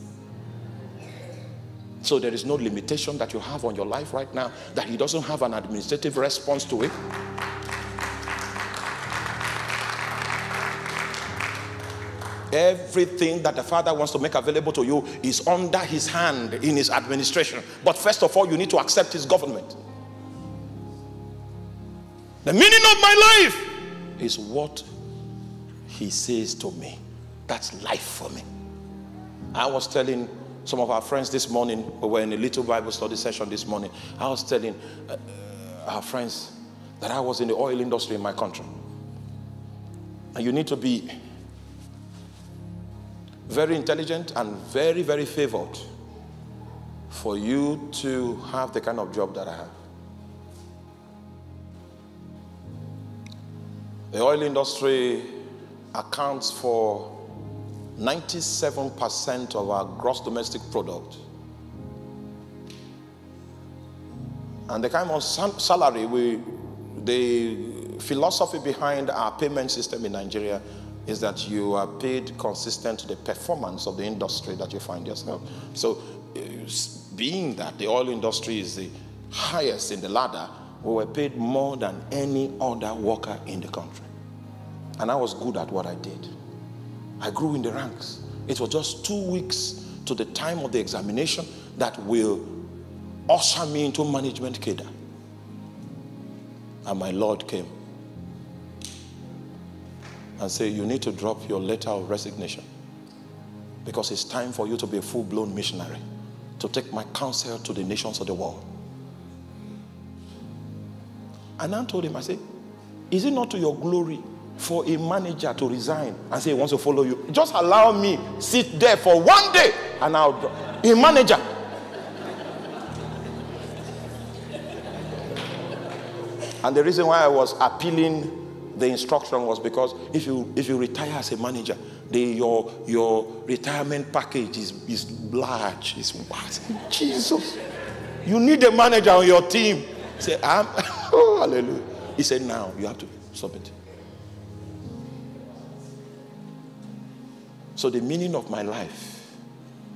So there is no limitation that you have on your life right now that he doesn't have an administrative response to it. Everything that the Father wants to make available to you is under his hand in his administration. But first of all, you need to accept his government. The meaning of my life is what he says to me. That's life for me. I was telling some of our friends this morning, we were in a little Bible study session this morning. I was telling our friends that I was in the oil industry in my country. And you need to be very intelligent and very, very favored for you to have the kind of job that I have. The oil industry accounts for 97% of our gross domestic product. And the kind of salary the philosophy behind our payment system in Nigeria is that you are paid consistent to the performance of the industry that you find yourself. So being that the oil industry is the highest in the ladder, we were paid more than any other worker in the country. And I was good at what I did. I grew in the ranks. It was just 2 weeks to the time of the examination that will usher me into management cadre. And my Lord came and say, you need to drop your letter of resignation, because it's time for you to be a full-blown missionary, to take my counsel to the nations of the world. And I told him, I said, is it not to your glory for a manager to resign and say he wants to follow you? Just allow me sit there for 1 day and I'll drop. A manager. And the reason why I was appealing the instruction was because if you retire as a manager, your retirement package is large, it's vast. Jesus, you need a manager on your team. Say, oh, hallelujah. He said, now you have to submit. So the meaning of my life,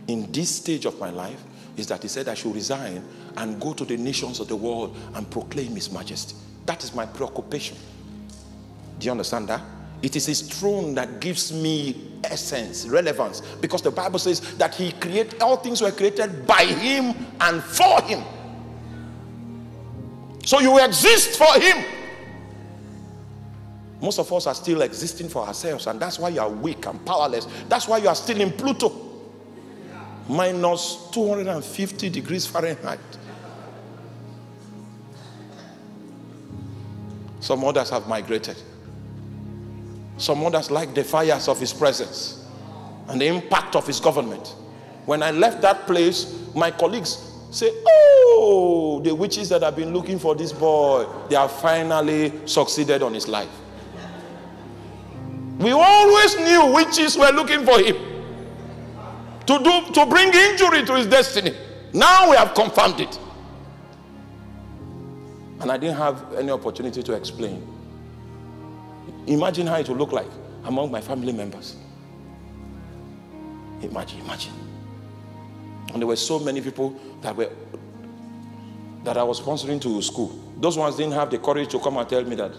in this stage of my life, is that he said I should resign and go to the nations of the world and proclaim his majesty. That is my preoccupation. Do you understand that? It is his throne that gives me essence, relevance, because the Bible says that he created, all things were created by him and for him. So you exist for him. Most of us are still existing for ourselves, and that's why you are weak and powerless. That's why you are still in Pluto. Minus 250 degrees Fahrenheit. Some others have migrated. Some others like the fires of his presence and the impact of his government. When I left that place, my colleagues say, oh, the witches that have been looking for this boy, they have finally succeeded on his life. We always knew witches were looking for him to bring injury to his destiny. Now we have confirmed it. And I didn't have any opportunity to explain. Imagine how it will look like among my family members. Imagine, imagine. And there were so many people that I was sponsoring to school. Those ones didn't have the courage to come and tell me that,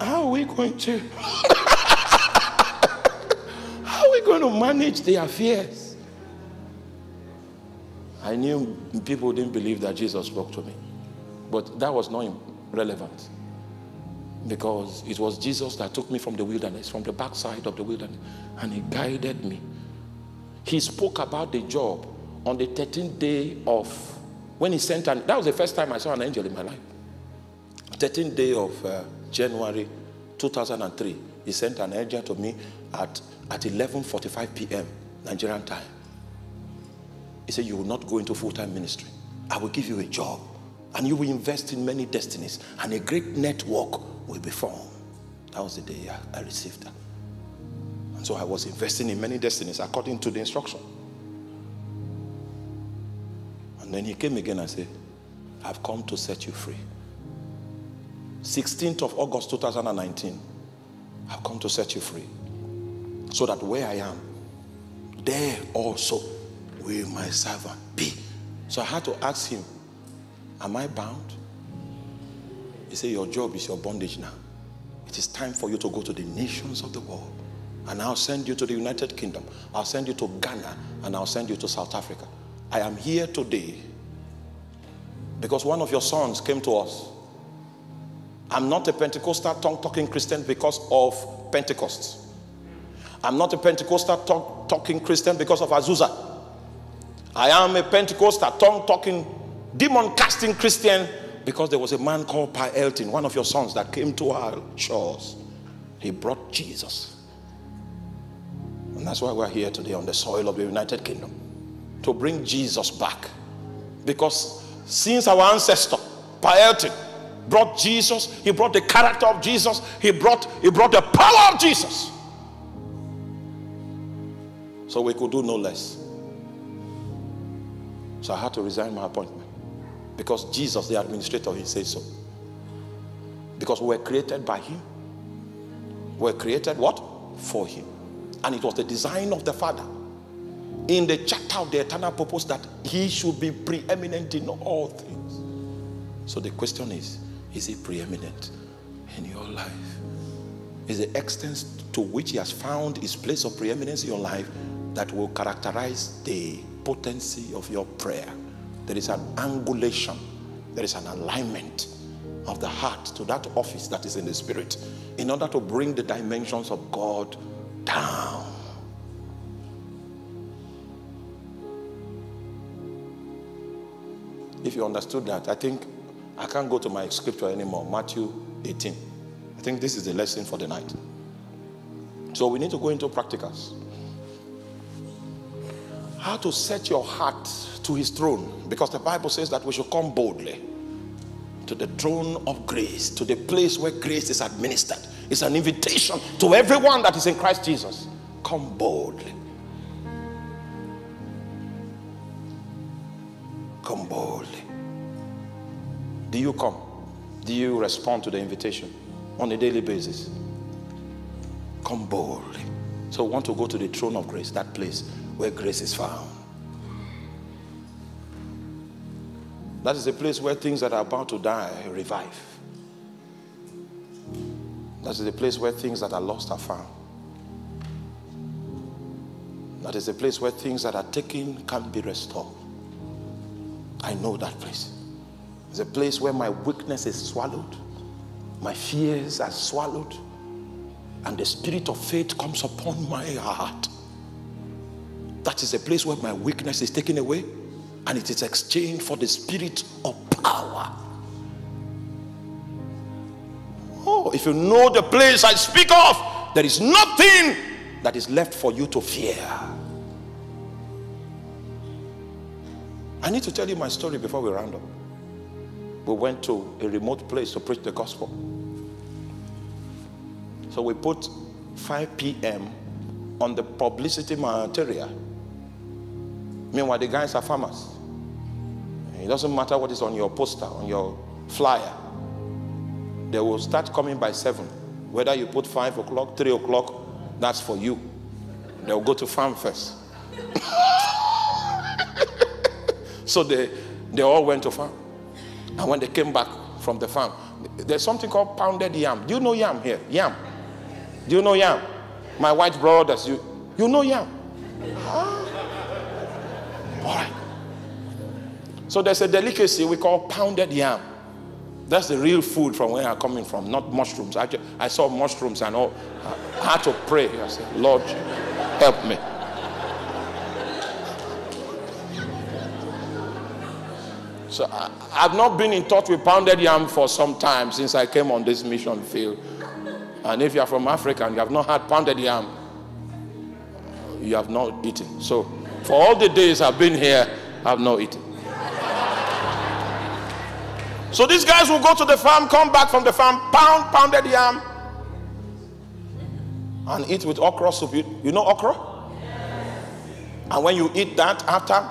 how are we going to how are we going to manage their affairs? I knew people didn't believe that Jesus spoke to me. But that was not relevant, because it was Jesus that took me from the wilderness, from the backside of the wilderness, and he guided me. He spoke about the job on the 13th day of when he sent, and that was the first time I saw an angel in my life. 13th day of January 2003, he sent an angel to me at 11:45 p.m. Nigerian time. He said, you will not go into full-time ministry. I will give you a job, and you will invest in many destinies, and a great network will be formed. That was the day I received that. And so I was investing in many destinies according to the instruction. And then he came again and said, I've come to set you free. 16th of August 2019, I've come to set you free, so that where I am, there also will my servant be. So I had to ask him, am I bound? He said, your job is your bondage now. It is time for you to go to the nations of the world. And I'll send you to the United Kingdom. I'll send you to Ghana, and I'll send you to South Africa. I am here today because one of your sons came to us. I'm not a Pentecostal tongue-talking Christian because of Pentecost. I'm not a Pentecostal tongue-talking Christian because of Azusa. I am a Pentecostal tongue-talking demon-casting Christian because there was a man called Pai Elton, one of your sons, that came to our shores. He brought Jesus. And that's why we're here today on the soil of the United Kingdom, to bring Jesus back. Because since our ancestor, Pai Elton, brought Jesus, he brought the character of Jesus, he brought the power of Jesus. So we could do no less. So I had to resign my appointment. Because Jesus, the administrator, he says so. Because we were created by him. We were created what? For him. And it was the design of the Father in the chapter of the eternal purpose that he should be preeminent in all things. So the question is he preeminent in your life? Is the extent to which he has found his place of preeminence in your life that will characterize the potency of your prayer? There is an angulation. There is an alignment of the heart to that office that is in the spirit in order to bring the dimensions of God down. If you understood that, I think I can't go to my scripture anymore. Matthew 18. I think this is the lesson for the night. So we need to go into practicals. How to set your heart to his throne, because the Bible says that we should come boldly to the throne of grace, to the place where grace is administered. It's an invitation to everyone that is in Christ Jesus. Come boldly. Come boldly. Do you come? Do you respond to the invitation on a daily basis? Come boldly. So we want to go to the throne of grace, that place where grace is found. That is a place where things that are about to die revive. That is the place where things that are lost are found. That is the place where things that are taken can be restored. I know that place. It's a place where my weakness is swallowed, my fears are swallowed, and the spirit of faith comes upon my heart. That is a place where my weakness is taken away, and it is exchanged for the spirit of power. Oh, if you know the place I speak of, there is nothing that is left for you to fear. I need to tell you my story before we round up. We went to a remote place to preach the gospel. So we put 5 p.m. on the publicity material. Meanwhile, the guys are farmers. It doesn't matter what is on your poster, on your flyer. They will start coming by 7. Whether you put 5 o'clock, 3 o'clock, that's for you. They'll go to farm first. So they all went to farm. And when they came back from the farm, there's something called pounded yam. Do you know yam here? Yam. Do you know yam? My white brothers, you know yam? Huh? All right. So there's a delicacy we call pounded yam. That's the real food from where I'm coming from, not mushrooms. Actually, I saw mushrooms and all. I had to pray. I said, Lord, help me. So I've not been in touch with pounded yam for some time since I came on this mission field. And if you are from Africa and you have not had pounded yam, you have not eaten. So for all the days I've been here, I've not eaten. So these guys will go to the farm, come back from the farm, pounded yam, and eat with okra soup. You know okra? Yes. And when you eat that, after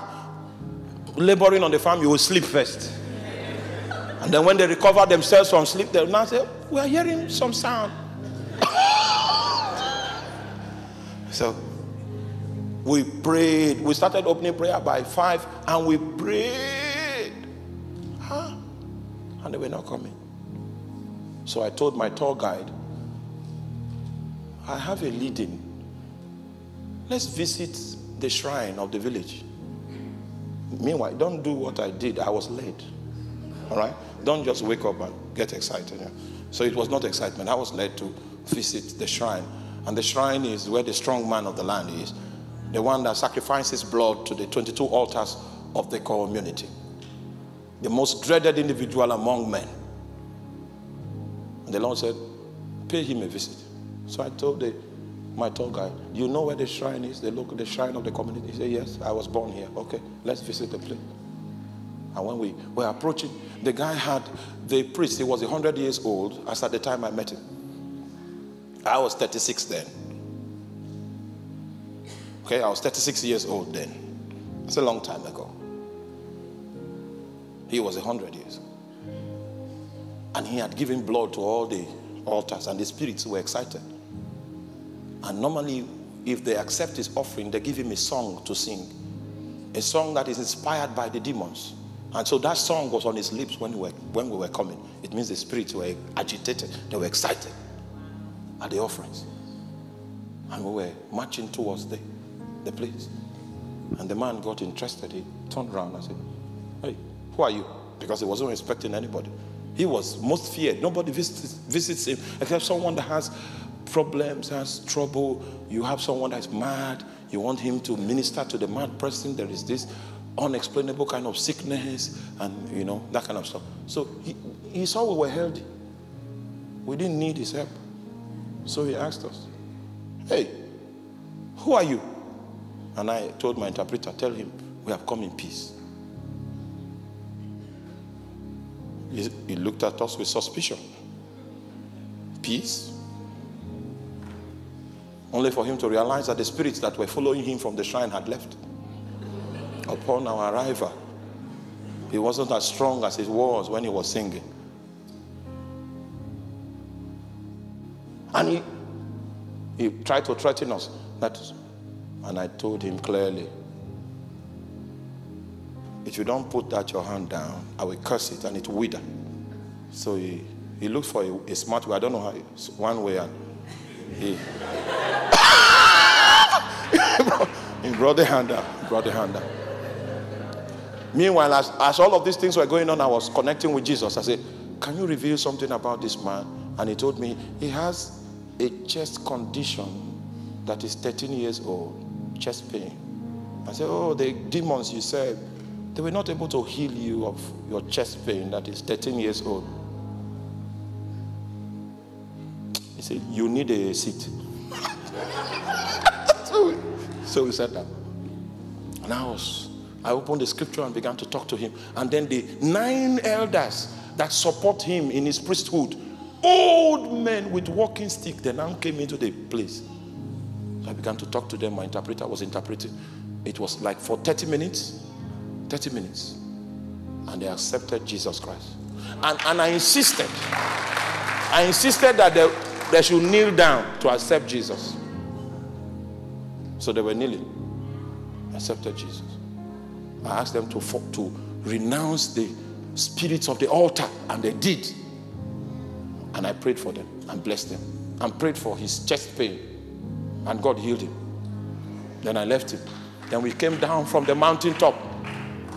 laboring on the farm, you will sleep first. And then when they recover themselves from sleep, they'll now say, we are hearing some sound. So we prayed. We started opening prayer by 5, and we prayed. Huh? And they were not coming. So I told my tour guide, I have a lead-in. Let's visit the shrine of the village. Meanwhile, don't do what I did. I was late. All right? Don't just wake up and get excited. Yeah? So it was not excitement. I was led to visit the shrine. And the shrine is where the strong man of the land is. The one that sacrifices blood to the 22 altars of the community. The most dreaded individual among men. And the Lord said, pay him a visit. So I told my tour guide, you know where the shrine is? The shrine of the community. He said, yes, I was born here. Okay, let's visit the place. And when we were approaching, the guy had the priest. He was 100 years old as at the time I met him. I was 36 then. Okay, I was 36 years old then. It's a long time ago. He was 100 years old. And he had given blood to all the altars, and the spirits were excited. And normally, if they accept his offering, they give him a song to sing, a song that is inspired by the demons. And so that song was on his lips when we were coming. It means the spirits were agitated. They were excited at the offerings. And we were marching towards the place. And the man got interested. He turned around and said, hey, who are you? Because he wasn't respecting anybody. He was most feared. Nobody visits him except someone that has problems, has trouble. You have someone that's mad. You want him to minister to the mad person. There is this unexplainable kind of sickness and, you know, that kind of stuff. So he saw we were healthy. We didn't need his help. So he asked us, hey, who are you? And I told my interpreter, tell him, we have come in peace. He looked at us with suspicion. Peace? only for him to realize that the spirits that were following him from the shrine had left. Upon our arrival, he wasn't as strong as he was when he was singing. And he tried to threaten us. And I told him clearly, if you don't put that your hand down, I will curse it and it will wither. So he looked for a smart way. I don't know how, it's one way. And he he brought the hand down. Meanwhile, as all of these things were going on, I was connecting with Jesus. I said, can you reveal something about this man? And he told me, he has a chest condition that is 13 years old, chest pain. I said, oh, the demons you said, they were not able to heal you of your chest pain that is 13 years old. He said, you need a seat. So we sat down. And I opened the scripture and began to talk to him. And then the 9 elders that support him in his priesthood, old men with walking stick, they now came into the place. So I began to talk to them. My interpreter was interpreting. It was like for 30 minutes. 30 minutes. And they accepted Jesus Christ. And I insisted that they should kneel down to accept Jesus. So they were kneeling, accepted Jesus. I asked them to renounce the spirits of the altar, and they did. And I prayed for them and blessed them and prayed for his chest pain, and God healed him. Then I left him. Then we came down from the mountaintop.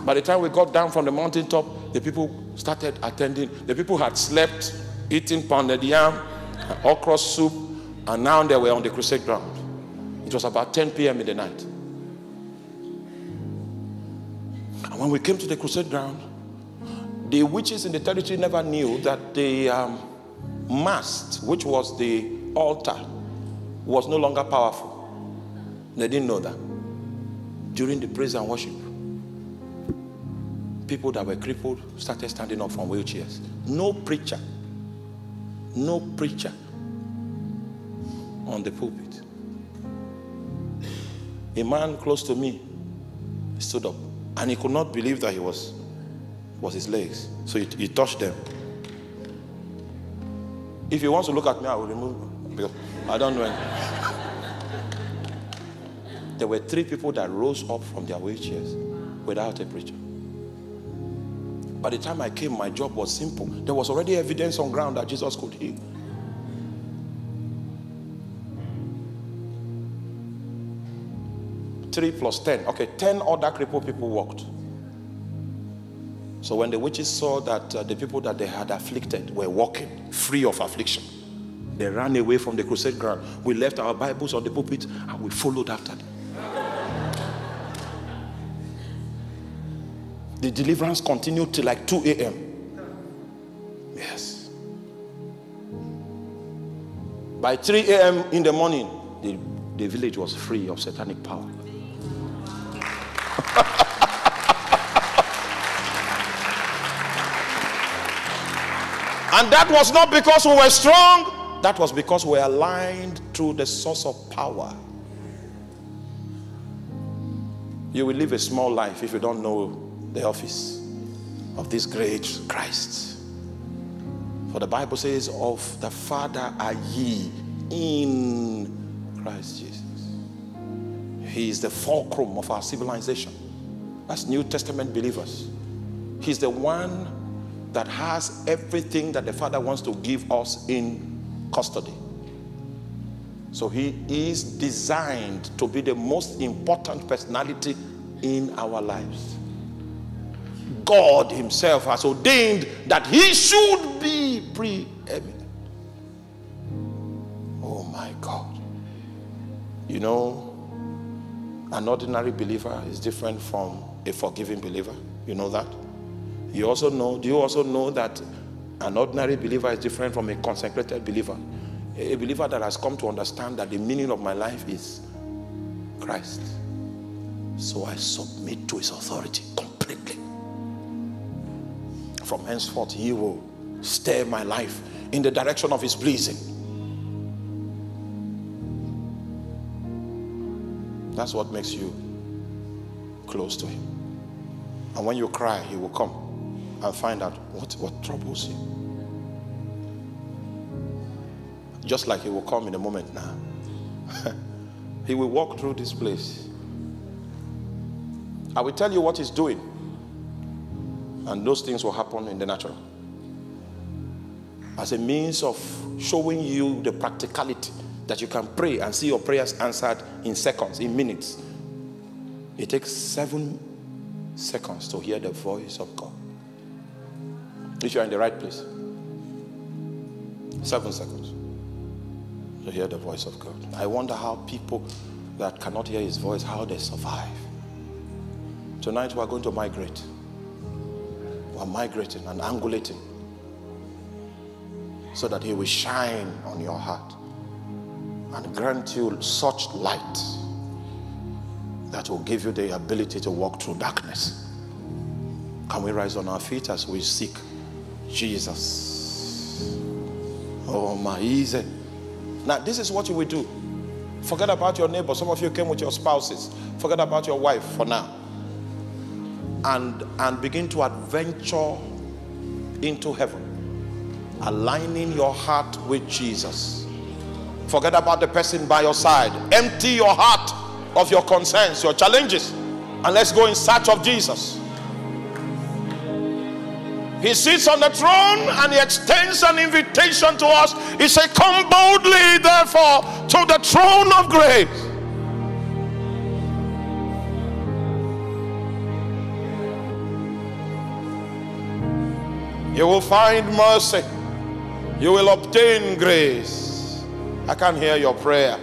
By the time we got down from the mountaintop, the people started attending. The people had slept, eating pounded yam, okra soup, and now they were on the crusade ground. It was about 10 p.m. in the night. And when we came to the crusade ground, the witches in the territory never knew that the mast, which was the altar, was no longer powerful. They didn't know that. During the praise and worship, people that were crippled started standing up from wheelchairs. No preacher on the pulpit. A man close to me stood up. And he could not believe that was his legs. So he touched them. If he wants to look at me, I will remove them, because I don't know anything. There were 3 people that rose up from their wheelchairs without a preacher. By the time I came, my job was simple. There was already evidence on ground that Jesus could heal. +10. Okay, 10 other crippled people walked. So when the witches saw that the people that they had afflicted were walking, free of affliction, they ran away from the crusade ground. We left our Bibles on the pulpit and we followed after them. The deliverance continued till like 2 a.m. Yes. By 3 a.m. in the morning, the village was free of satanic power. And that was not because we were strong. That was because we were aligned through the source of power. You will live a small life if you don't know the office of this great Christ. For the Bible says, of the Father are ye in Christ Jesus. He is the fulcrum of our civilization. That's New Testament believers. He's the one that has everything that the Father wants to give us in custody. So he is designed to be the most important personality in our lives. God himself has ordained that he should be preeminent. Oh my God. You know, an ordinary believer is different from a forgiving believer. You know that? You also know, do you also know that an ordinary believer is different from a consecrated believer? A believer that has come to understand that the meaning of my life is Christ. So I submit to his authority completely. From henceforth, he will steer my life in the direction of his pleasing. That's what makes you close to him. And when you cry, he will come and find out what troubles you. Just like he will come in a moment now. He will walk through this place. I will tell you what he's doing. And those things will happen in the natural. As a means of showing you the practicality that you can pray and see your prayers answered in seconds, in minutes. It takes 7 seconds to hear the voice of God. If you are in the right place, 7 seconds to hear the voice of God. I wonder how people that cannot hear his voice, how they survive. Tonight we are going to migrate. We are migrating and angulating so that he will shine on your heart and grant you such light that will give you the ability to walk through darkness. Can we rise on our feet as we seek Jesus? Oh my, easy. Now this is what you will do. Forget about your neighbor. Some of you came with your spouses. Forget about your wife for now. And begin to adventure into heaven. Aligning your heart with Jesus. Forget about the person by your side. Empty your heart of your concerns, your challenges, and let's go in search of Jesus. He sits on the throne and he extends an invitation to us. He said, come boldly therefore to the throne of grace. You will find mercy. You will obtain grace. I can't hear your prayer.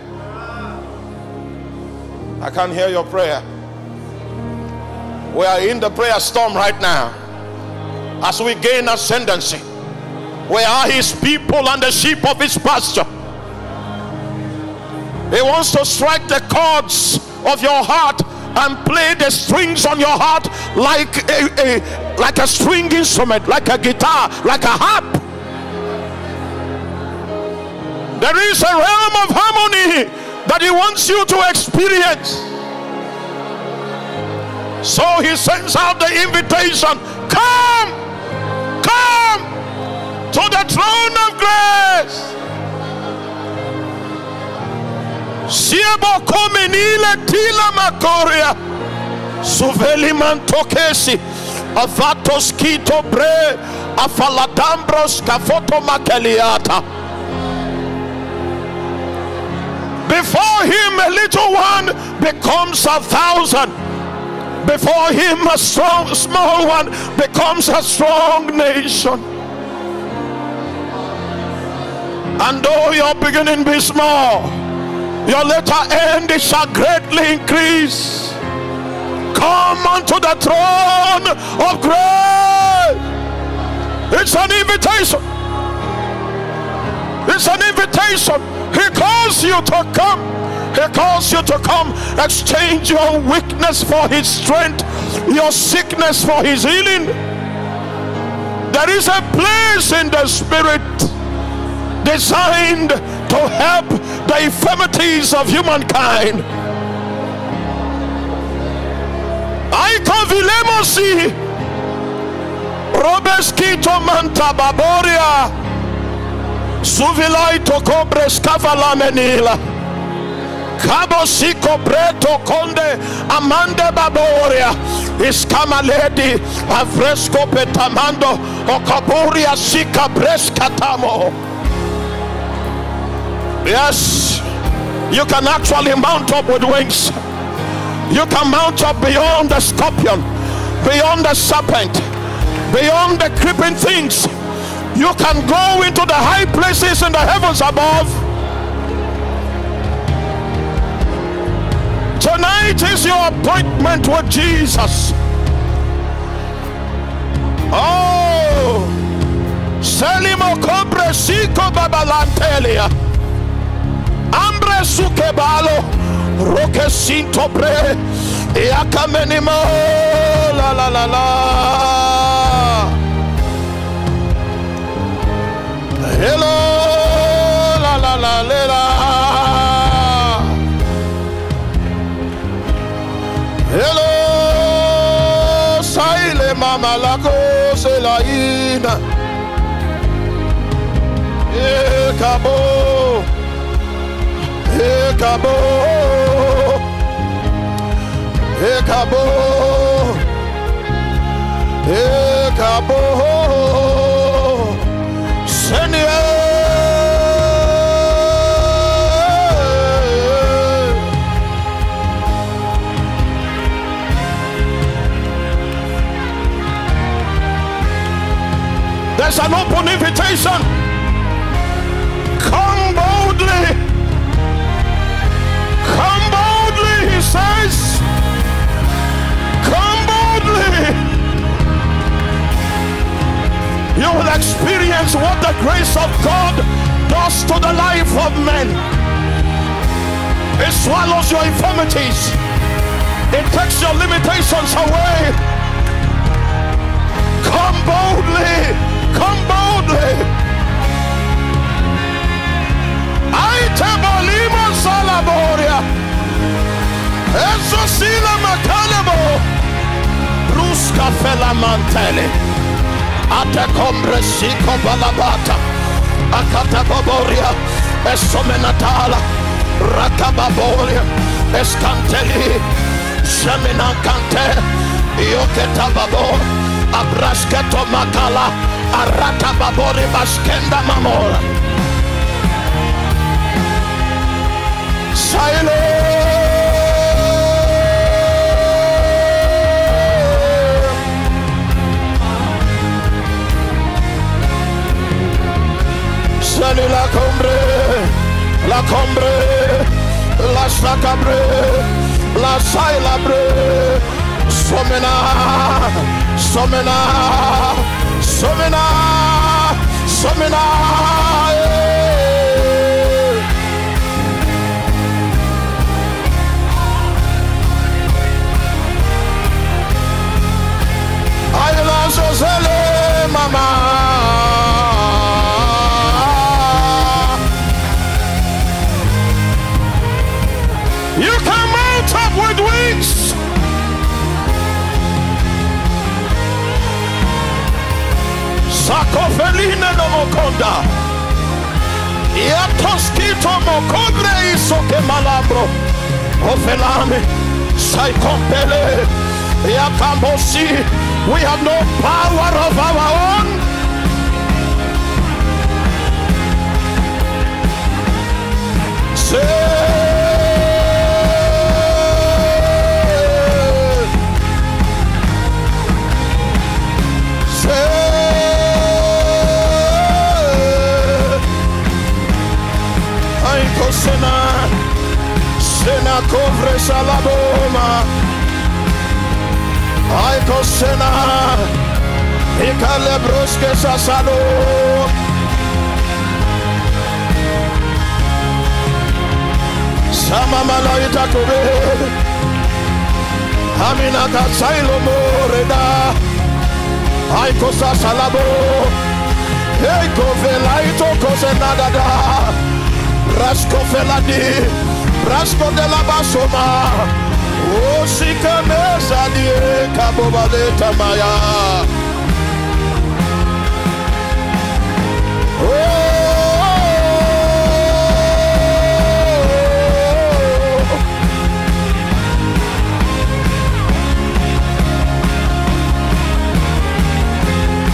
I can't hear your prayer. We are in the prayer storm right now. As we gain ascendancy, we are his people and the sheep of his pasture. He wants to strike the chords of your heart and play the strings on your heart like a string instrument, like a guitar, like a harp. There is a realm of harmony that he wants you to experience. So he sends out the invitation. Come, come to the throne of grace. Before him a little one becomes 1,000. Before him a small one becomes a strong nation. And though your beginning be small, your latter end it shall greatly increase. Come unto the throne of grace. It's an invitation. It's an invitation. He calls you to come. He calls you to come. Exchange your weakness for his strength, your sickness for his healing. There is a place in the spirit designed to help the infirmities of humankind. Aikovilemosi Robeskito Manta Baboria. Suvilai to cobres cavala menila Cabo Sico Breto Conde Amanda Baboria Iscama Lady Avresco Petamando Ocaboria Sica Brescatamo. Yes, you can actually mount up with wings. You can mount up beyond the scorpion, beyond the serpent, beyond the creeping things. You can go into the high places in the heavens above. Tonight is your appointment with Jesus. Oh, Selimo Cobre Sico Babalantelia Ambre Sukebalo Roque Sintobre Iacamenimo La La La La. Hello, la la la la. malako selaina ekabo senia There's an open invitation. Come boldly. Come boldly, he says. Come boldly. You will experience what the grace of God does to the life of men. It swallows your infirmities. It takes your limitations away. Come boldly. Come boldly. Aitebalima salaboria. Ezosila makalebo. Ruska fela mantele. Atekombre siko balabata. Akataboboria. Esomenatala. Rakababoria. Eskanteli. Seminankante. Ioketababo. Abrasketo makala. Arata babore baskenda mamora. Silo. Sali la combre, la combre, la sacabre, la sailabre. Somena, somena. Somena, somena. I love Josele, mama. You can mount up with wings. Sakofeline no mokonda. Yatoskito mokondre isoke malambro. Ofelame, saikompele. Yakamosi, we have no power of our own. Say. Sena, Sena covre salaboma. Aiko Sena, Ikale broske sasalo. Sama malaita kube, Amina kasailo moreda. Aiko sasalabo, Eiko velaito kosenadada. Rasco Feladi, Rasco de la Basoma, O Sikanesa de Cabobaleta Maya.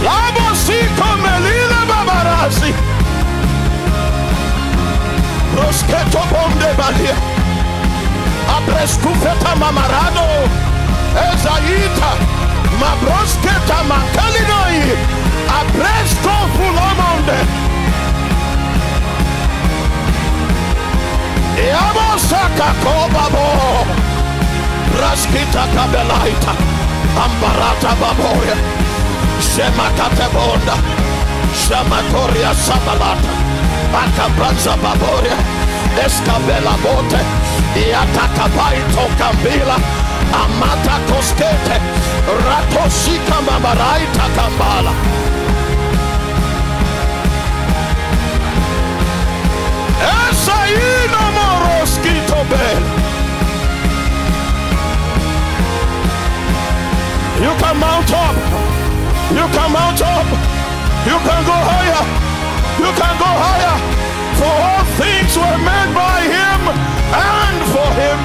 Lava Sica Melina Babarasi. Rosketo bonde balia, abreskufeta mamarado, ezaita, mabrosketa makalinoi, abresko fulomonde. Eamosaka kobabo, raskita kabelaita, ambarata baboya, shemakate bonda, shemakoria sabalata. Acabranza Baboria, Escabela Bote, Iatacabaito Cambila, Amata Cosquete, Ratosica Mamaraita Cambala. Esaino Morosquito Bell. You can mount up. You can mount up. You can go higher. You can go higher. For all things were made by him and for him.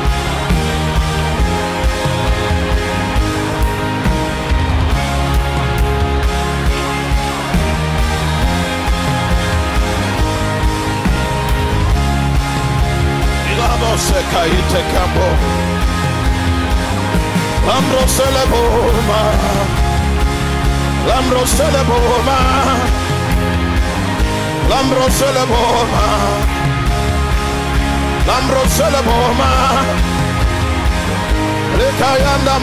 Rekayanda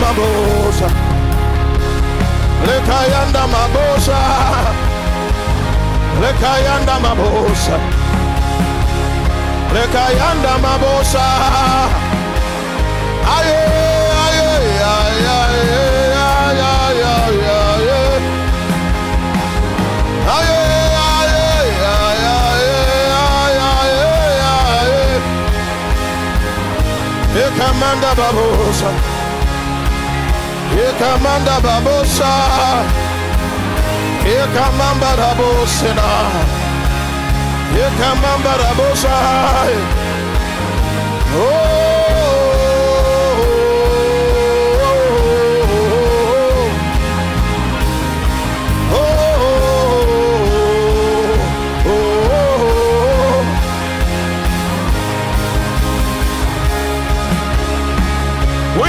mabosa, aye aye aye aye aye aye aye aye aye aye aye aye. You can remember the bush. We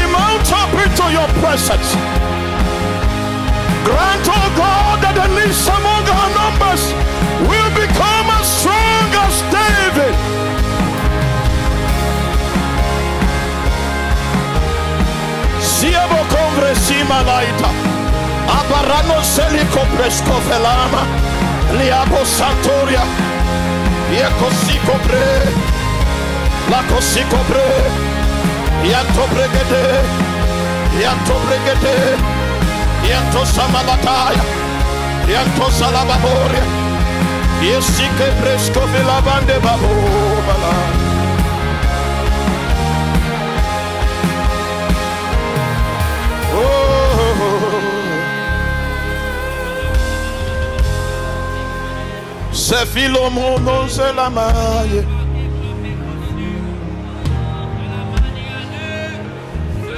mount up into your presence. Grant, O God, that the least among our numbers will become as strong as David. Siamo conversima laita, abarrano selico presco velama, liabo santoria, e così copre, la così copre, ianto pregete, ianto samalataia, ianto salavaboria. Yes, she can press coffee lavande babobala. Oh, c'est Philomonon, c'est la maille.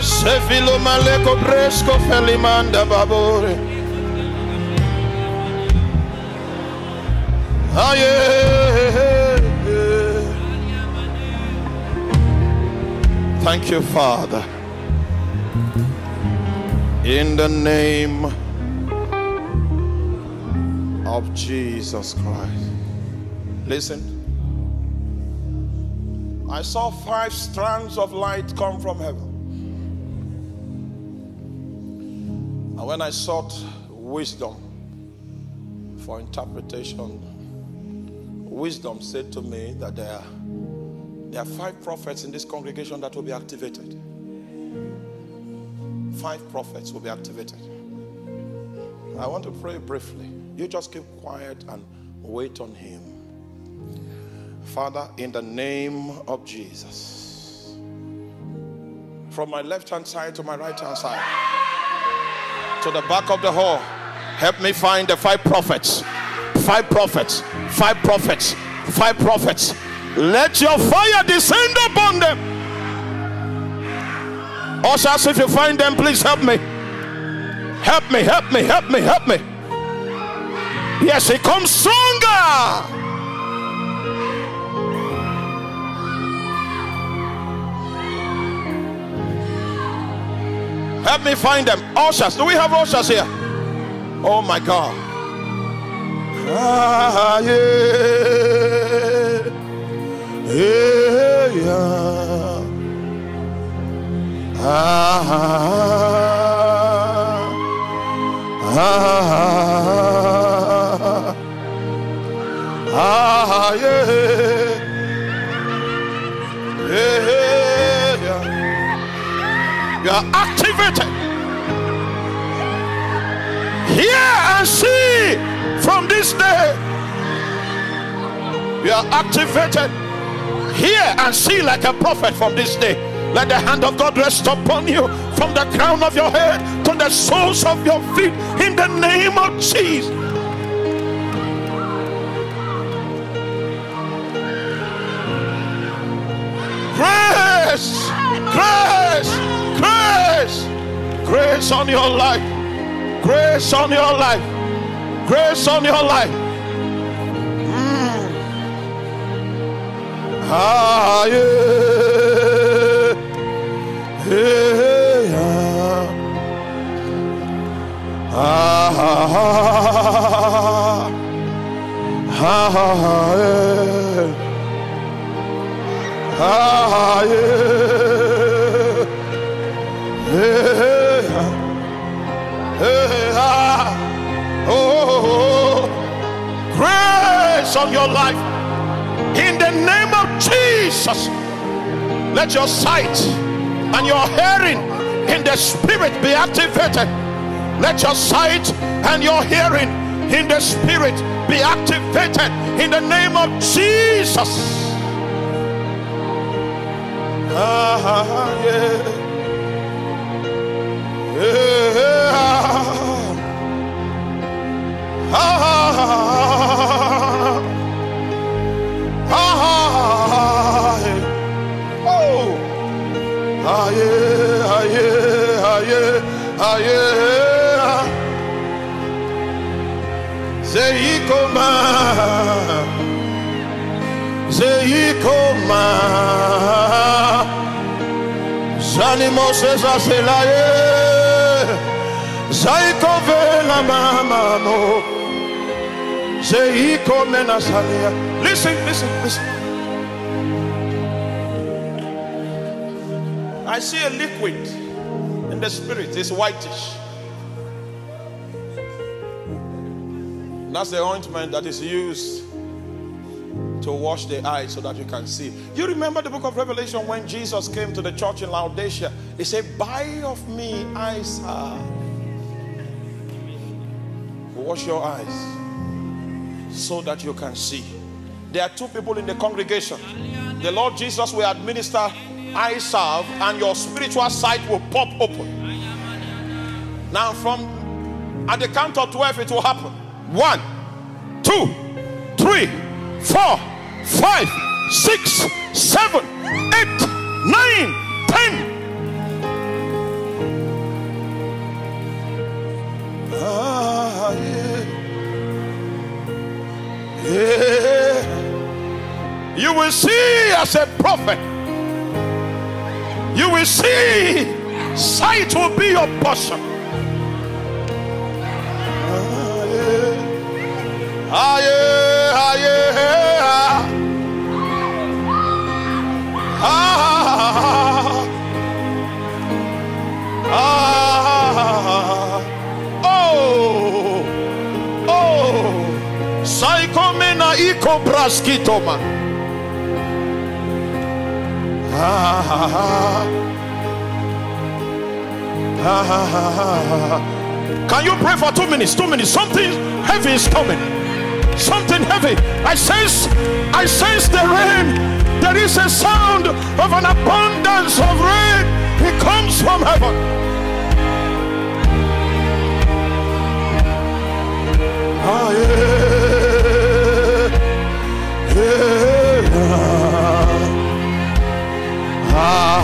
C'est Philomaleco presco felimanda babore. Ah, yeah, yeah. Thank you, Father. In the name of Jesus Christ. Listen. I saw 5 strands of light come from heaven. And when I sought wisdom for interpretation, wisdom said to me that there are 5 prophets in this congregation that will be activated. 5 prophets will be activated. I want to pray briefly. You just keep quiet and wait on him. Father, in the name of Jesus, from my left hand side to my right hand side, to the back of the hall, help me find the 5 prophets. 5 prophets, 5 prophets, 5 prophets. Let your fire descend upon them. Ushers, if you find them, please help me. Help me, help me, help me, help me. Yes, he comes stronger. Help me find them. Ushers, do we have ushers here? Oh my God. Ah, yeah. Yeah, yeah. Ah, ah, ah, ah, yeah. Yeah, yeah. You are activated. Hear and see. From this day, we are activated. Hear and see like a prophet from this day. Let the hand of God rest upon you from the crown of your head to the soles of your feet in the name of Jesus. Grace, grace, grace, grace on your life, grace on your life, grace on your life. Ah, yeah. Hey, yeah. Ah, ah, yeah. Ah, yeah. Hey, hey, ah. Oh, grace on your life in the name of Jesus. Let your sight and your hearing in the spirit be activated. Let your sight and your hearing in the spirit be activated in the name of Jesus. Ah, yeah. Yeah. Ah, ah, yeah. Oh. Ah, yeah, ah, yeah, ah, yeah, ah, yeah. Zeikoma. Zeikoma Zanimo Cesar Selaye Zaikove la mama no Zeikome na Zaria. Listen, listen, listen. I see a liquid in the spirit, it's whitish. That's the ointment that is used to wash the eyes so that you can see. You remember the book of Revelation when Jesus came to the church in Laodicea. He said, buy of me eyes are. Wash your eyes so that you can see. There are two people in the congregation. The Lord Jesus will administer eye salve and your spiritual sight will pop open. Now from at the count of 12 it will happen. 1, 2, 3, 4, 5, 6, 7, 8, 9, 10. Ah, yeah. Yeah. You will see as a prophet. You will see. Sight will be your portion. Ah, yeah. Ah, yeah. Ah, yeah. Ah, ah, oh, oh, Saikomena iko braskitoma. Ah, ah, can you pray for 2 minutes? 2 minutes, something heavy is coming. Something heavy. I sense the rain. There is a sound of an abundance of rain. It comes from heaven. Ah, yeah. Yeah. Ah,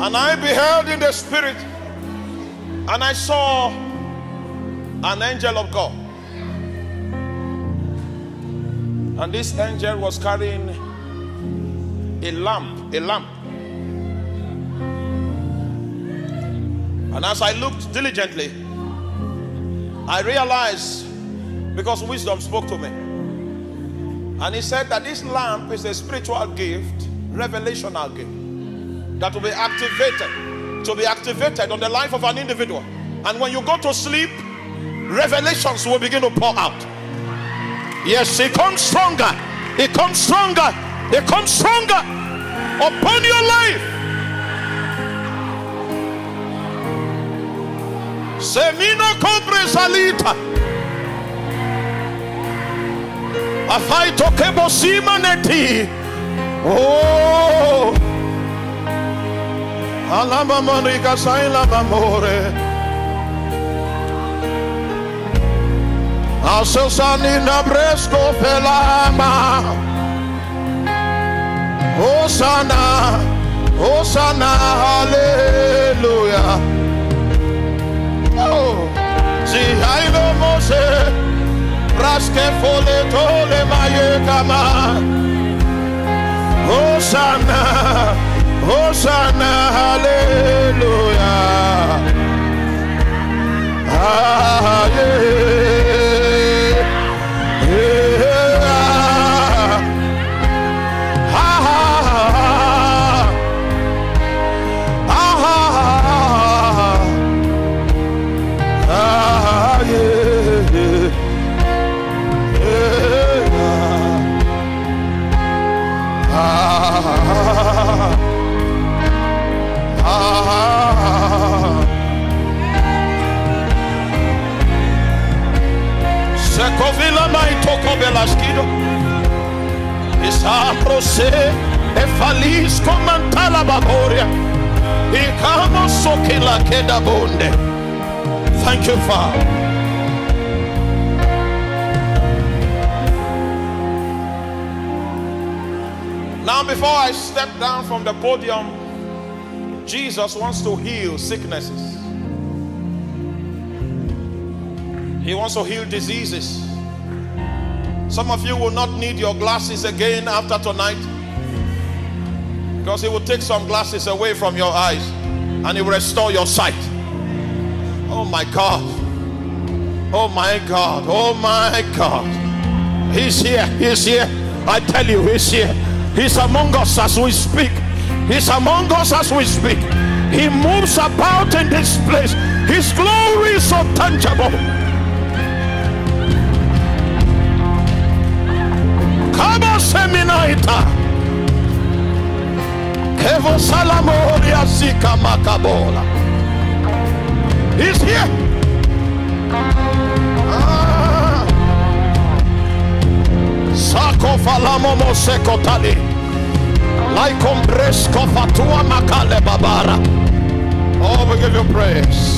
And I beheld in the spirit, and I saw an angel of God. And this angel was carrying a lamp. And as I looked diligently, I realized, because wisdom spoke to me, and he said that this lamp is a spiritual gift, revelational gift. that will be activated, to be activated on the life of an individual. And when you go to sleep, revelations will begin to pour out. Yes, it comes stronger, it comes stronger, it comes stronger upon your life. Semino cobre salita. Afai toke bosima neti. Oh, alama manika saila bamore. Asosanina Bresco Pelama. Hosanna, Hosanna, Hallelujah. Oh, Zihailo Mose, Raskefole Tole Mayekama. Hosanna, Hosanna, Hallelujah. Ah, yeah. Thank you, Father. Now, before I step down from the podium, Jesus wants to heal sicknesses. He wants to heal diseases. Some of you will not need your glasses again after tonight, because he will take some glasses away from your eyes and he will restore your sight. Oh my God, oh my God, oh my God. He's here, he's here. I tell you, he's here. He's among us as we speak. He's among us as we speak. He moves about in this place. His glory is so tangible. Seminaita Kevo Salamoria Sika Makabola. He's here. Sako Falamomo Sekotali. Laikom Bresko Fatua Makale Babara. Oh, we give you praise.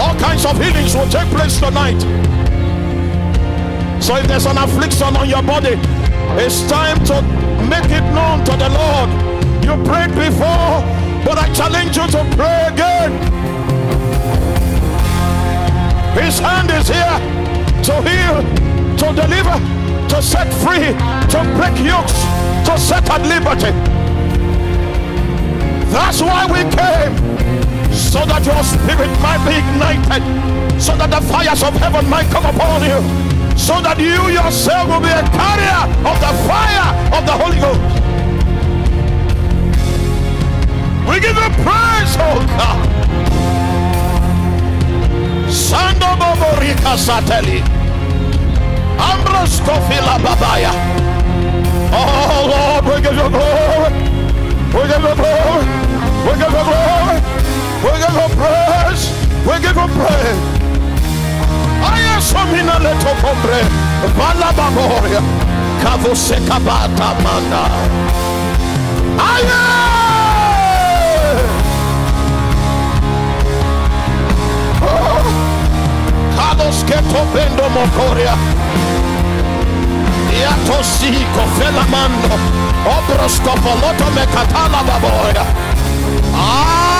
All kinds of healings will take place tonight. So if there's an affliction on your body, it's time to make it known to the Lord. You prayed before, but I challenge you to pray again. His hand is here to heal, to deliver, to set free, to break yokes, to set at liberty. That's why we came, so that your spirit might be ignited, so that the fires of heaven might come upon you, so that you yourself will be a carrier of the fire of the Holy Ghost. We give you praise, oh God. Sando Boborika Sateli. Ambros Kofila Babaya. Oh Lord, we give you glory. We give you glory. We give you glory. We give you praise. We give you praise. Somina leto combre, balaba moria, cavo seca bata manda. Aye! Cados que topendo mocoria, Iatosi cofelamando, obroscopo loto me catala baboria. Ah! Oh,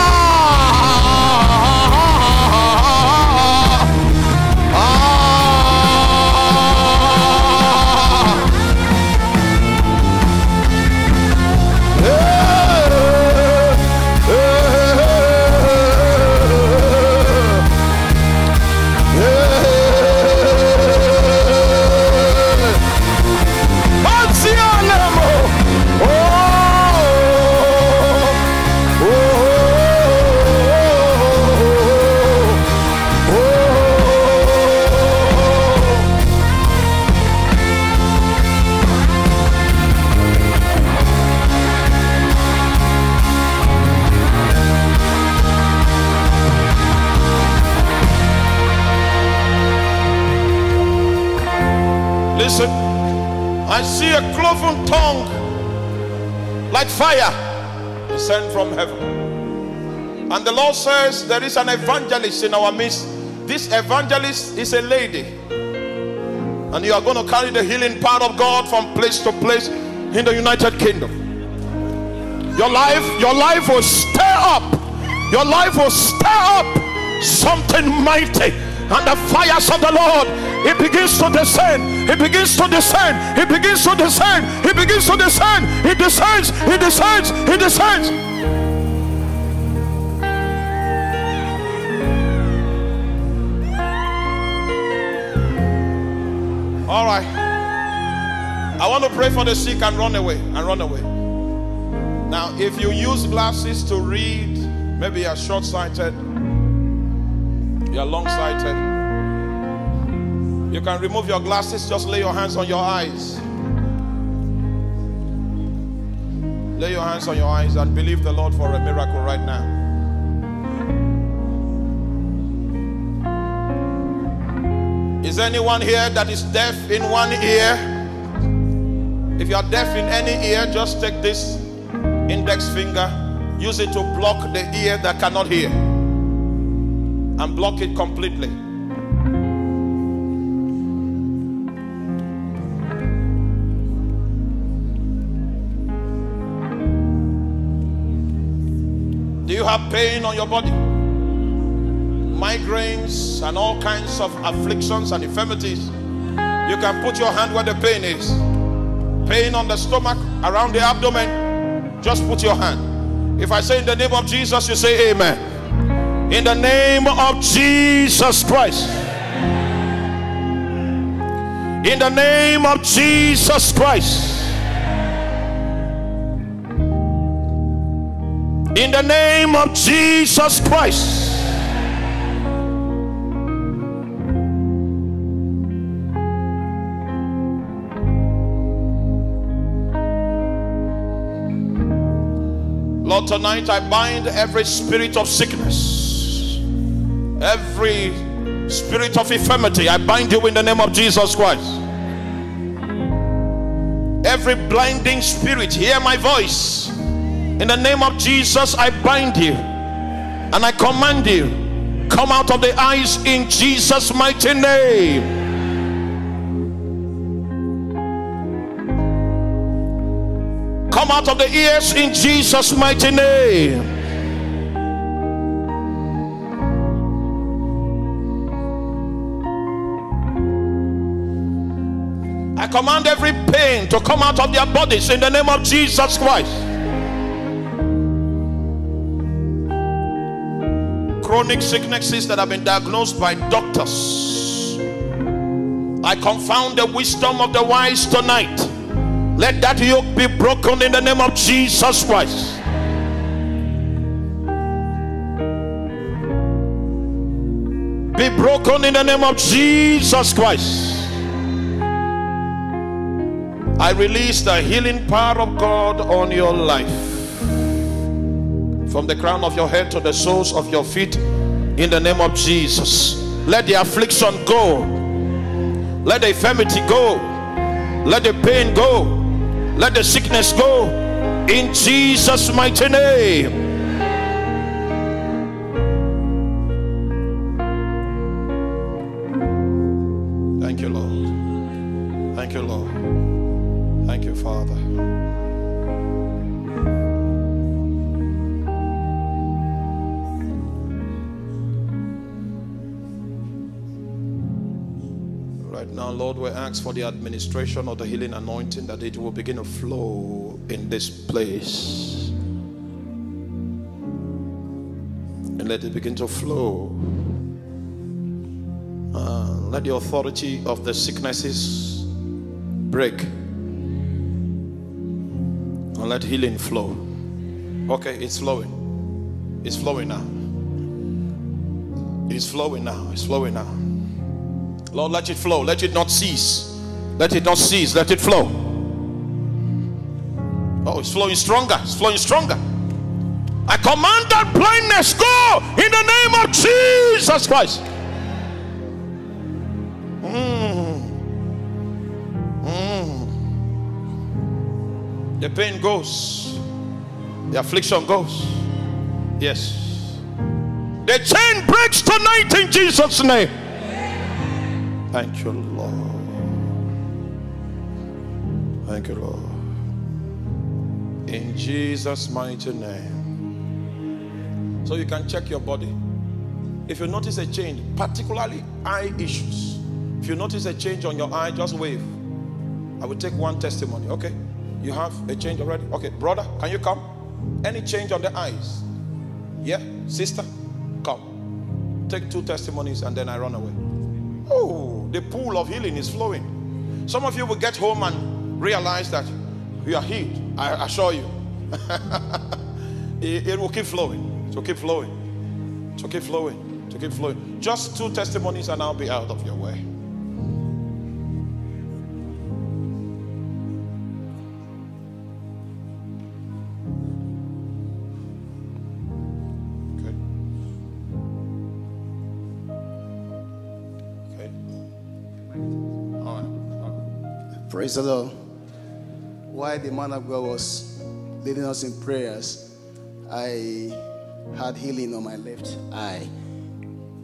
Listen, I see a cloven tongue like fire descend from heaven. And the Lord says there is an evangelist in our midst. This evangelist is a lady. And you are going to carry the healing power of God from place to place in the United Kingdom. Your life will stir up. Your life will stir up something mighty. And the fires of the Lord, it begins to descend, it begins to descend, it begins to descend, it begins to descend, it descends, it descends, it descends. All right, I want to pray for the sick and run away, and run away. Now, if you use glasses to read, maybe you are short-sighted, you are long-sighted. You can remove your glasses, just lay your hands on your eyes. Lay your hands on your eyes and believe the Lord for a miracle right now. Is there anyone here that is deaf in one ear? If you are deaf in any ear, just take this index finger, use it to block the ear that cannot hear. And block it completely. Do you have pain on your body? Migraines and all kinds of afflictions and infirmities. You can put your hand where the pain is. Pain on the stomach, around the abdomen. Just put your hand. If I say in the name of Jesus, you say amen. In the name of Jesus Christ. In the name of Jesus Christ. In the name of Jesus Christ. Lord, tonight I bind every spirit of sickness. Every spirit of infirmity, I bind you in the name of Jesus Christ. Every blinding spirit, hear my voice. In the name of Jesus, I bind you. And I command you, come out of the eyes in Jesus' mighty name. Come out of the ears in Jesus' mighty name. I command every pain to come out of their bodies in the name of Jesus Christ. Chronic sicknesses that have been diagnosed by doctors, I confound the wisdom of the wise tonight. Let that yoke be broken in the name of Jesus Christ. Be broken in the name of Jesus Christ. I release the healing power of God on your life. From the crown of your head to the soles of your feet, in the name of Jesus. Let the affliction go. Let the infirmity go. Let the pain go. Let the sickness go. In Jesus' mighty name. For the administration of the healing anointing, that it will begin to flow in this place, and let it begin to flow. Let the authority of the sicknesses break, and let healing flow. Okay, it's flowing. It's flowing now. It's flowing now. It's flowing now. Lord, let it flow. Let it not cease. Let it not cease. Let it flow. Oh, it's flowing stronger. It's flowing stronger. I command that blindness go in the name of Jesus Christ. The pain goes. The affliction goes. Yes. The chain breaks tonight in Jesus' name. Thank you, Lord. Thank you, Lord. In Jesus' mighty name. So you can check your body. If you notice a change, particularly eye issues, if you notice a change on your eye, just wave. I will take one testimony. Okay, you have a change already. Okay, brother, can you come? Any change on the eyes? Yeah, sister, come. Take two testimonies and then I run away. Oh, the pool of healing is flowing. Some of you will get home and realize that you are healed. I assure you. It will keep flowing. It will keep flowing. To keep flowing, to keep flowing. Just two testimonies and I'll be out of your way. Okay. Okay. All right. Praise the Lord. While the man of God was leading us in prayers, I had healing on my left eye.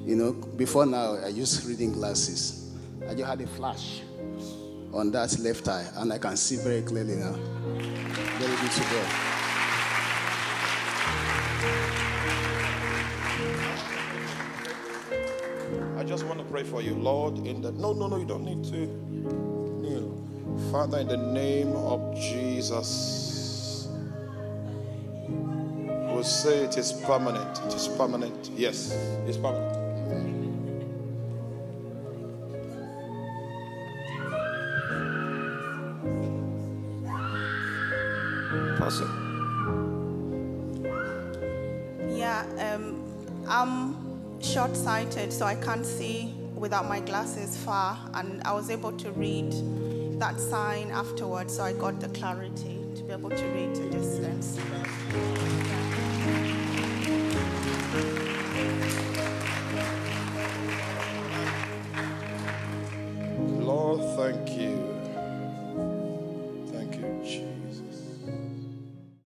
You know, before now, I used reading glasses. I just had a flash on that left eye, and I can see very clearly now. Very good to God. I just want to pray for you, Lord. In the no, you don't need to kneel. Father, in the name of Jesus. Say it is permanent. It is permanent. Yes, it's permanent. Pastor. Yeah, I'm short-sighted, so I can't see without my glasses far, and I was able to read that sign afterwards, so I got the clarity to be able to read the distance. Yeah.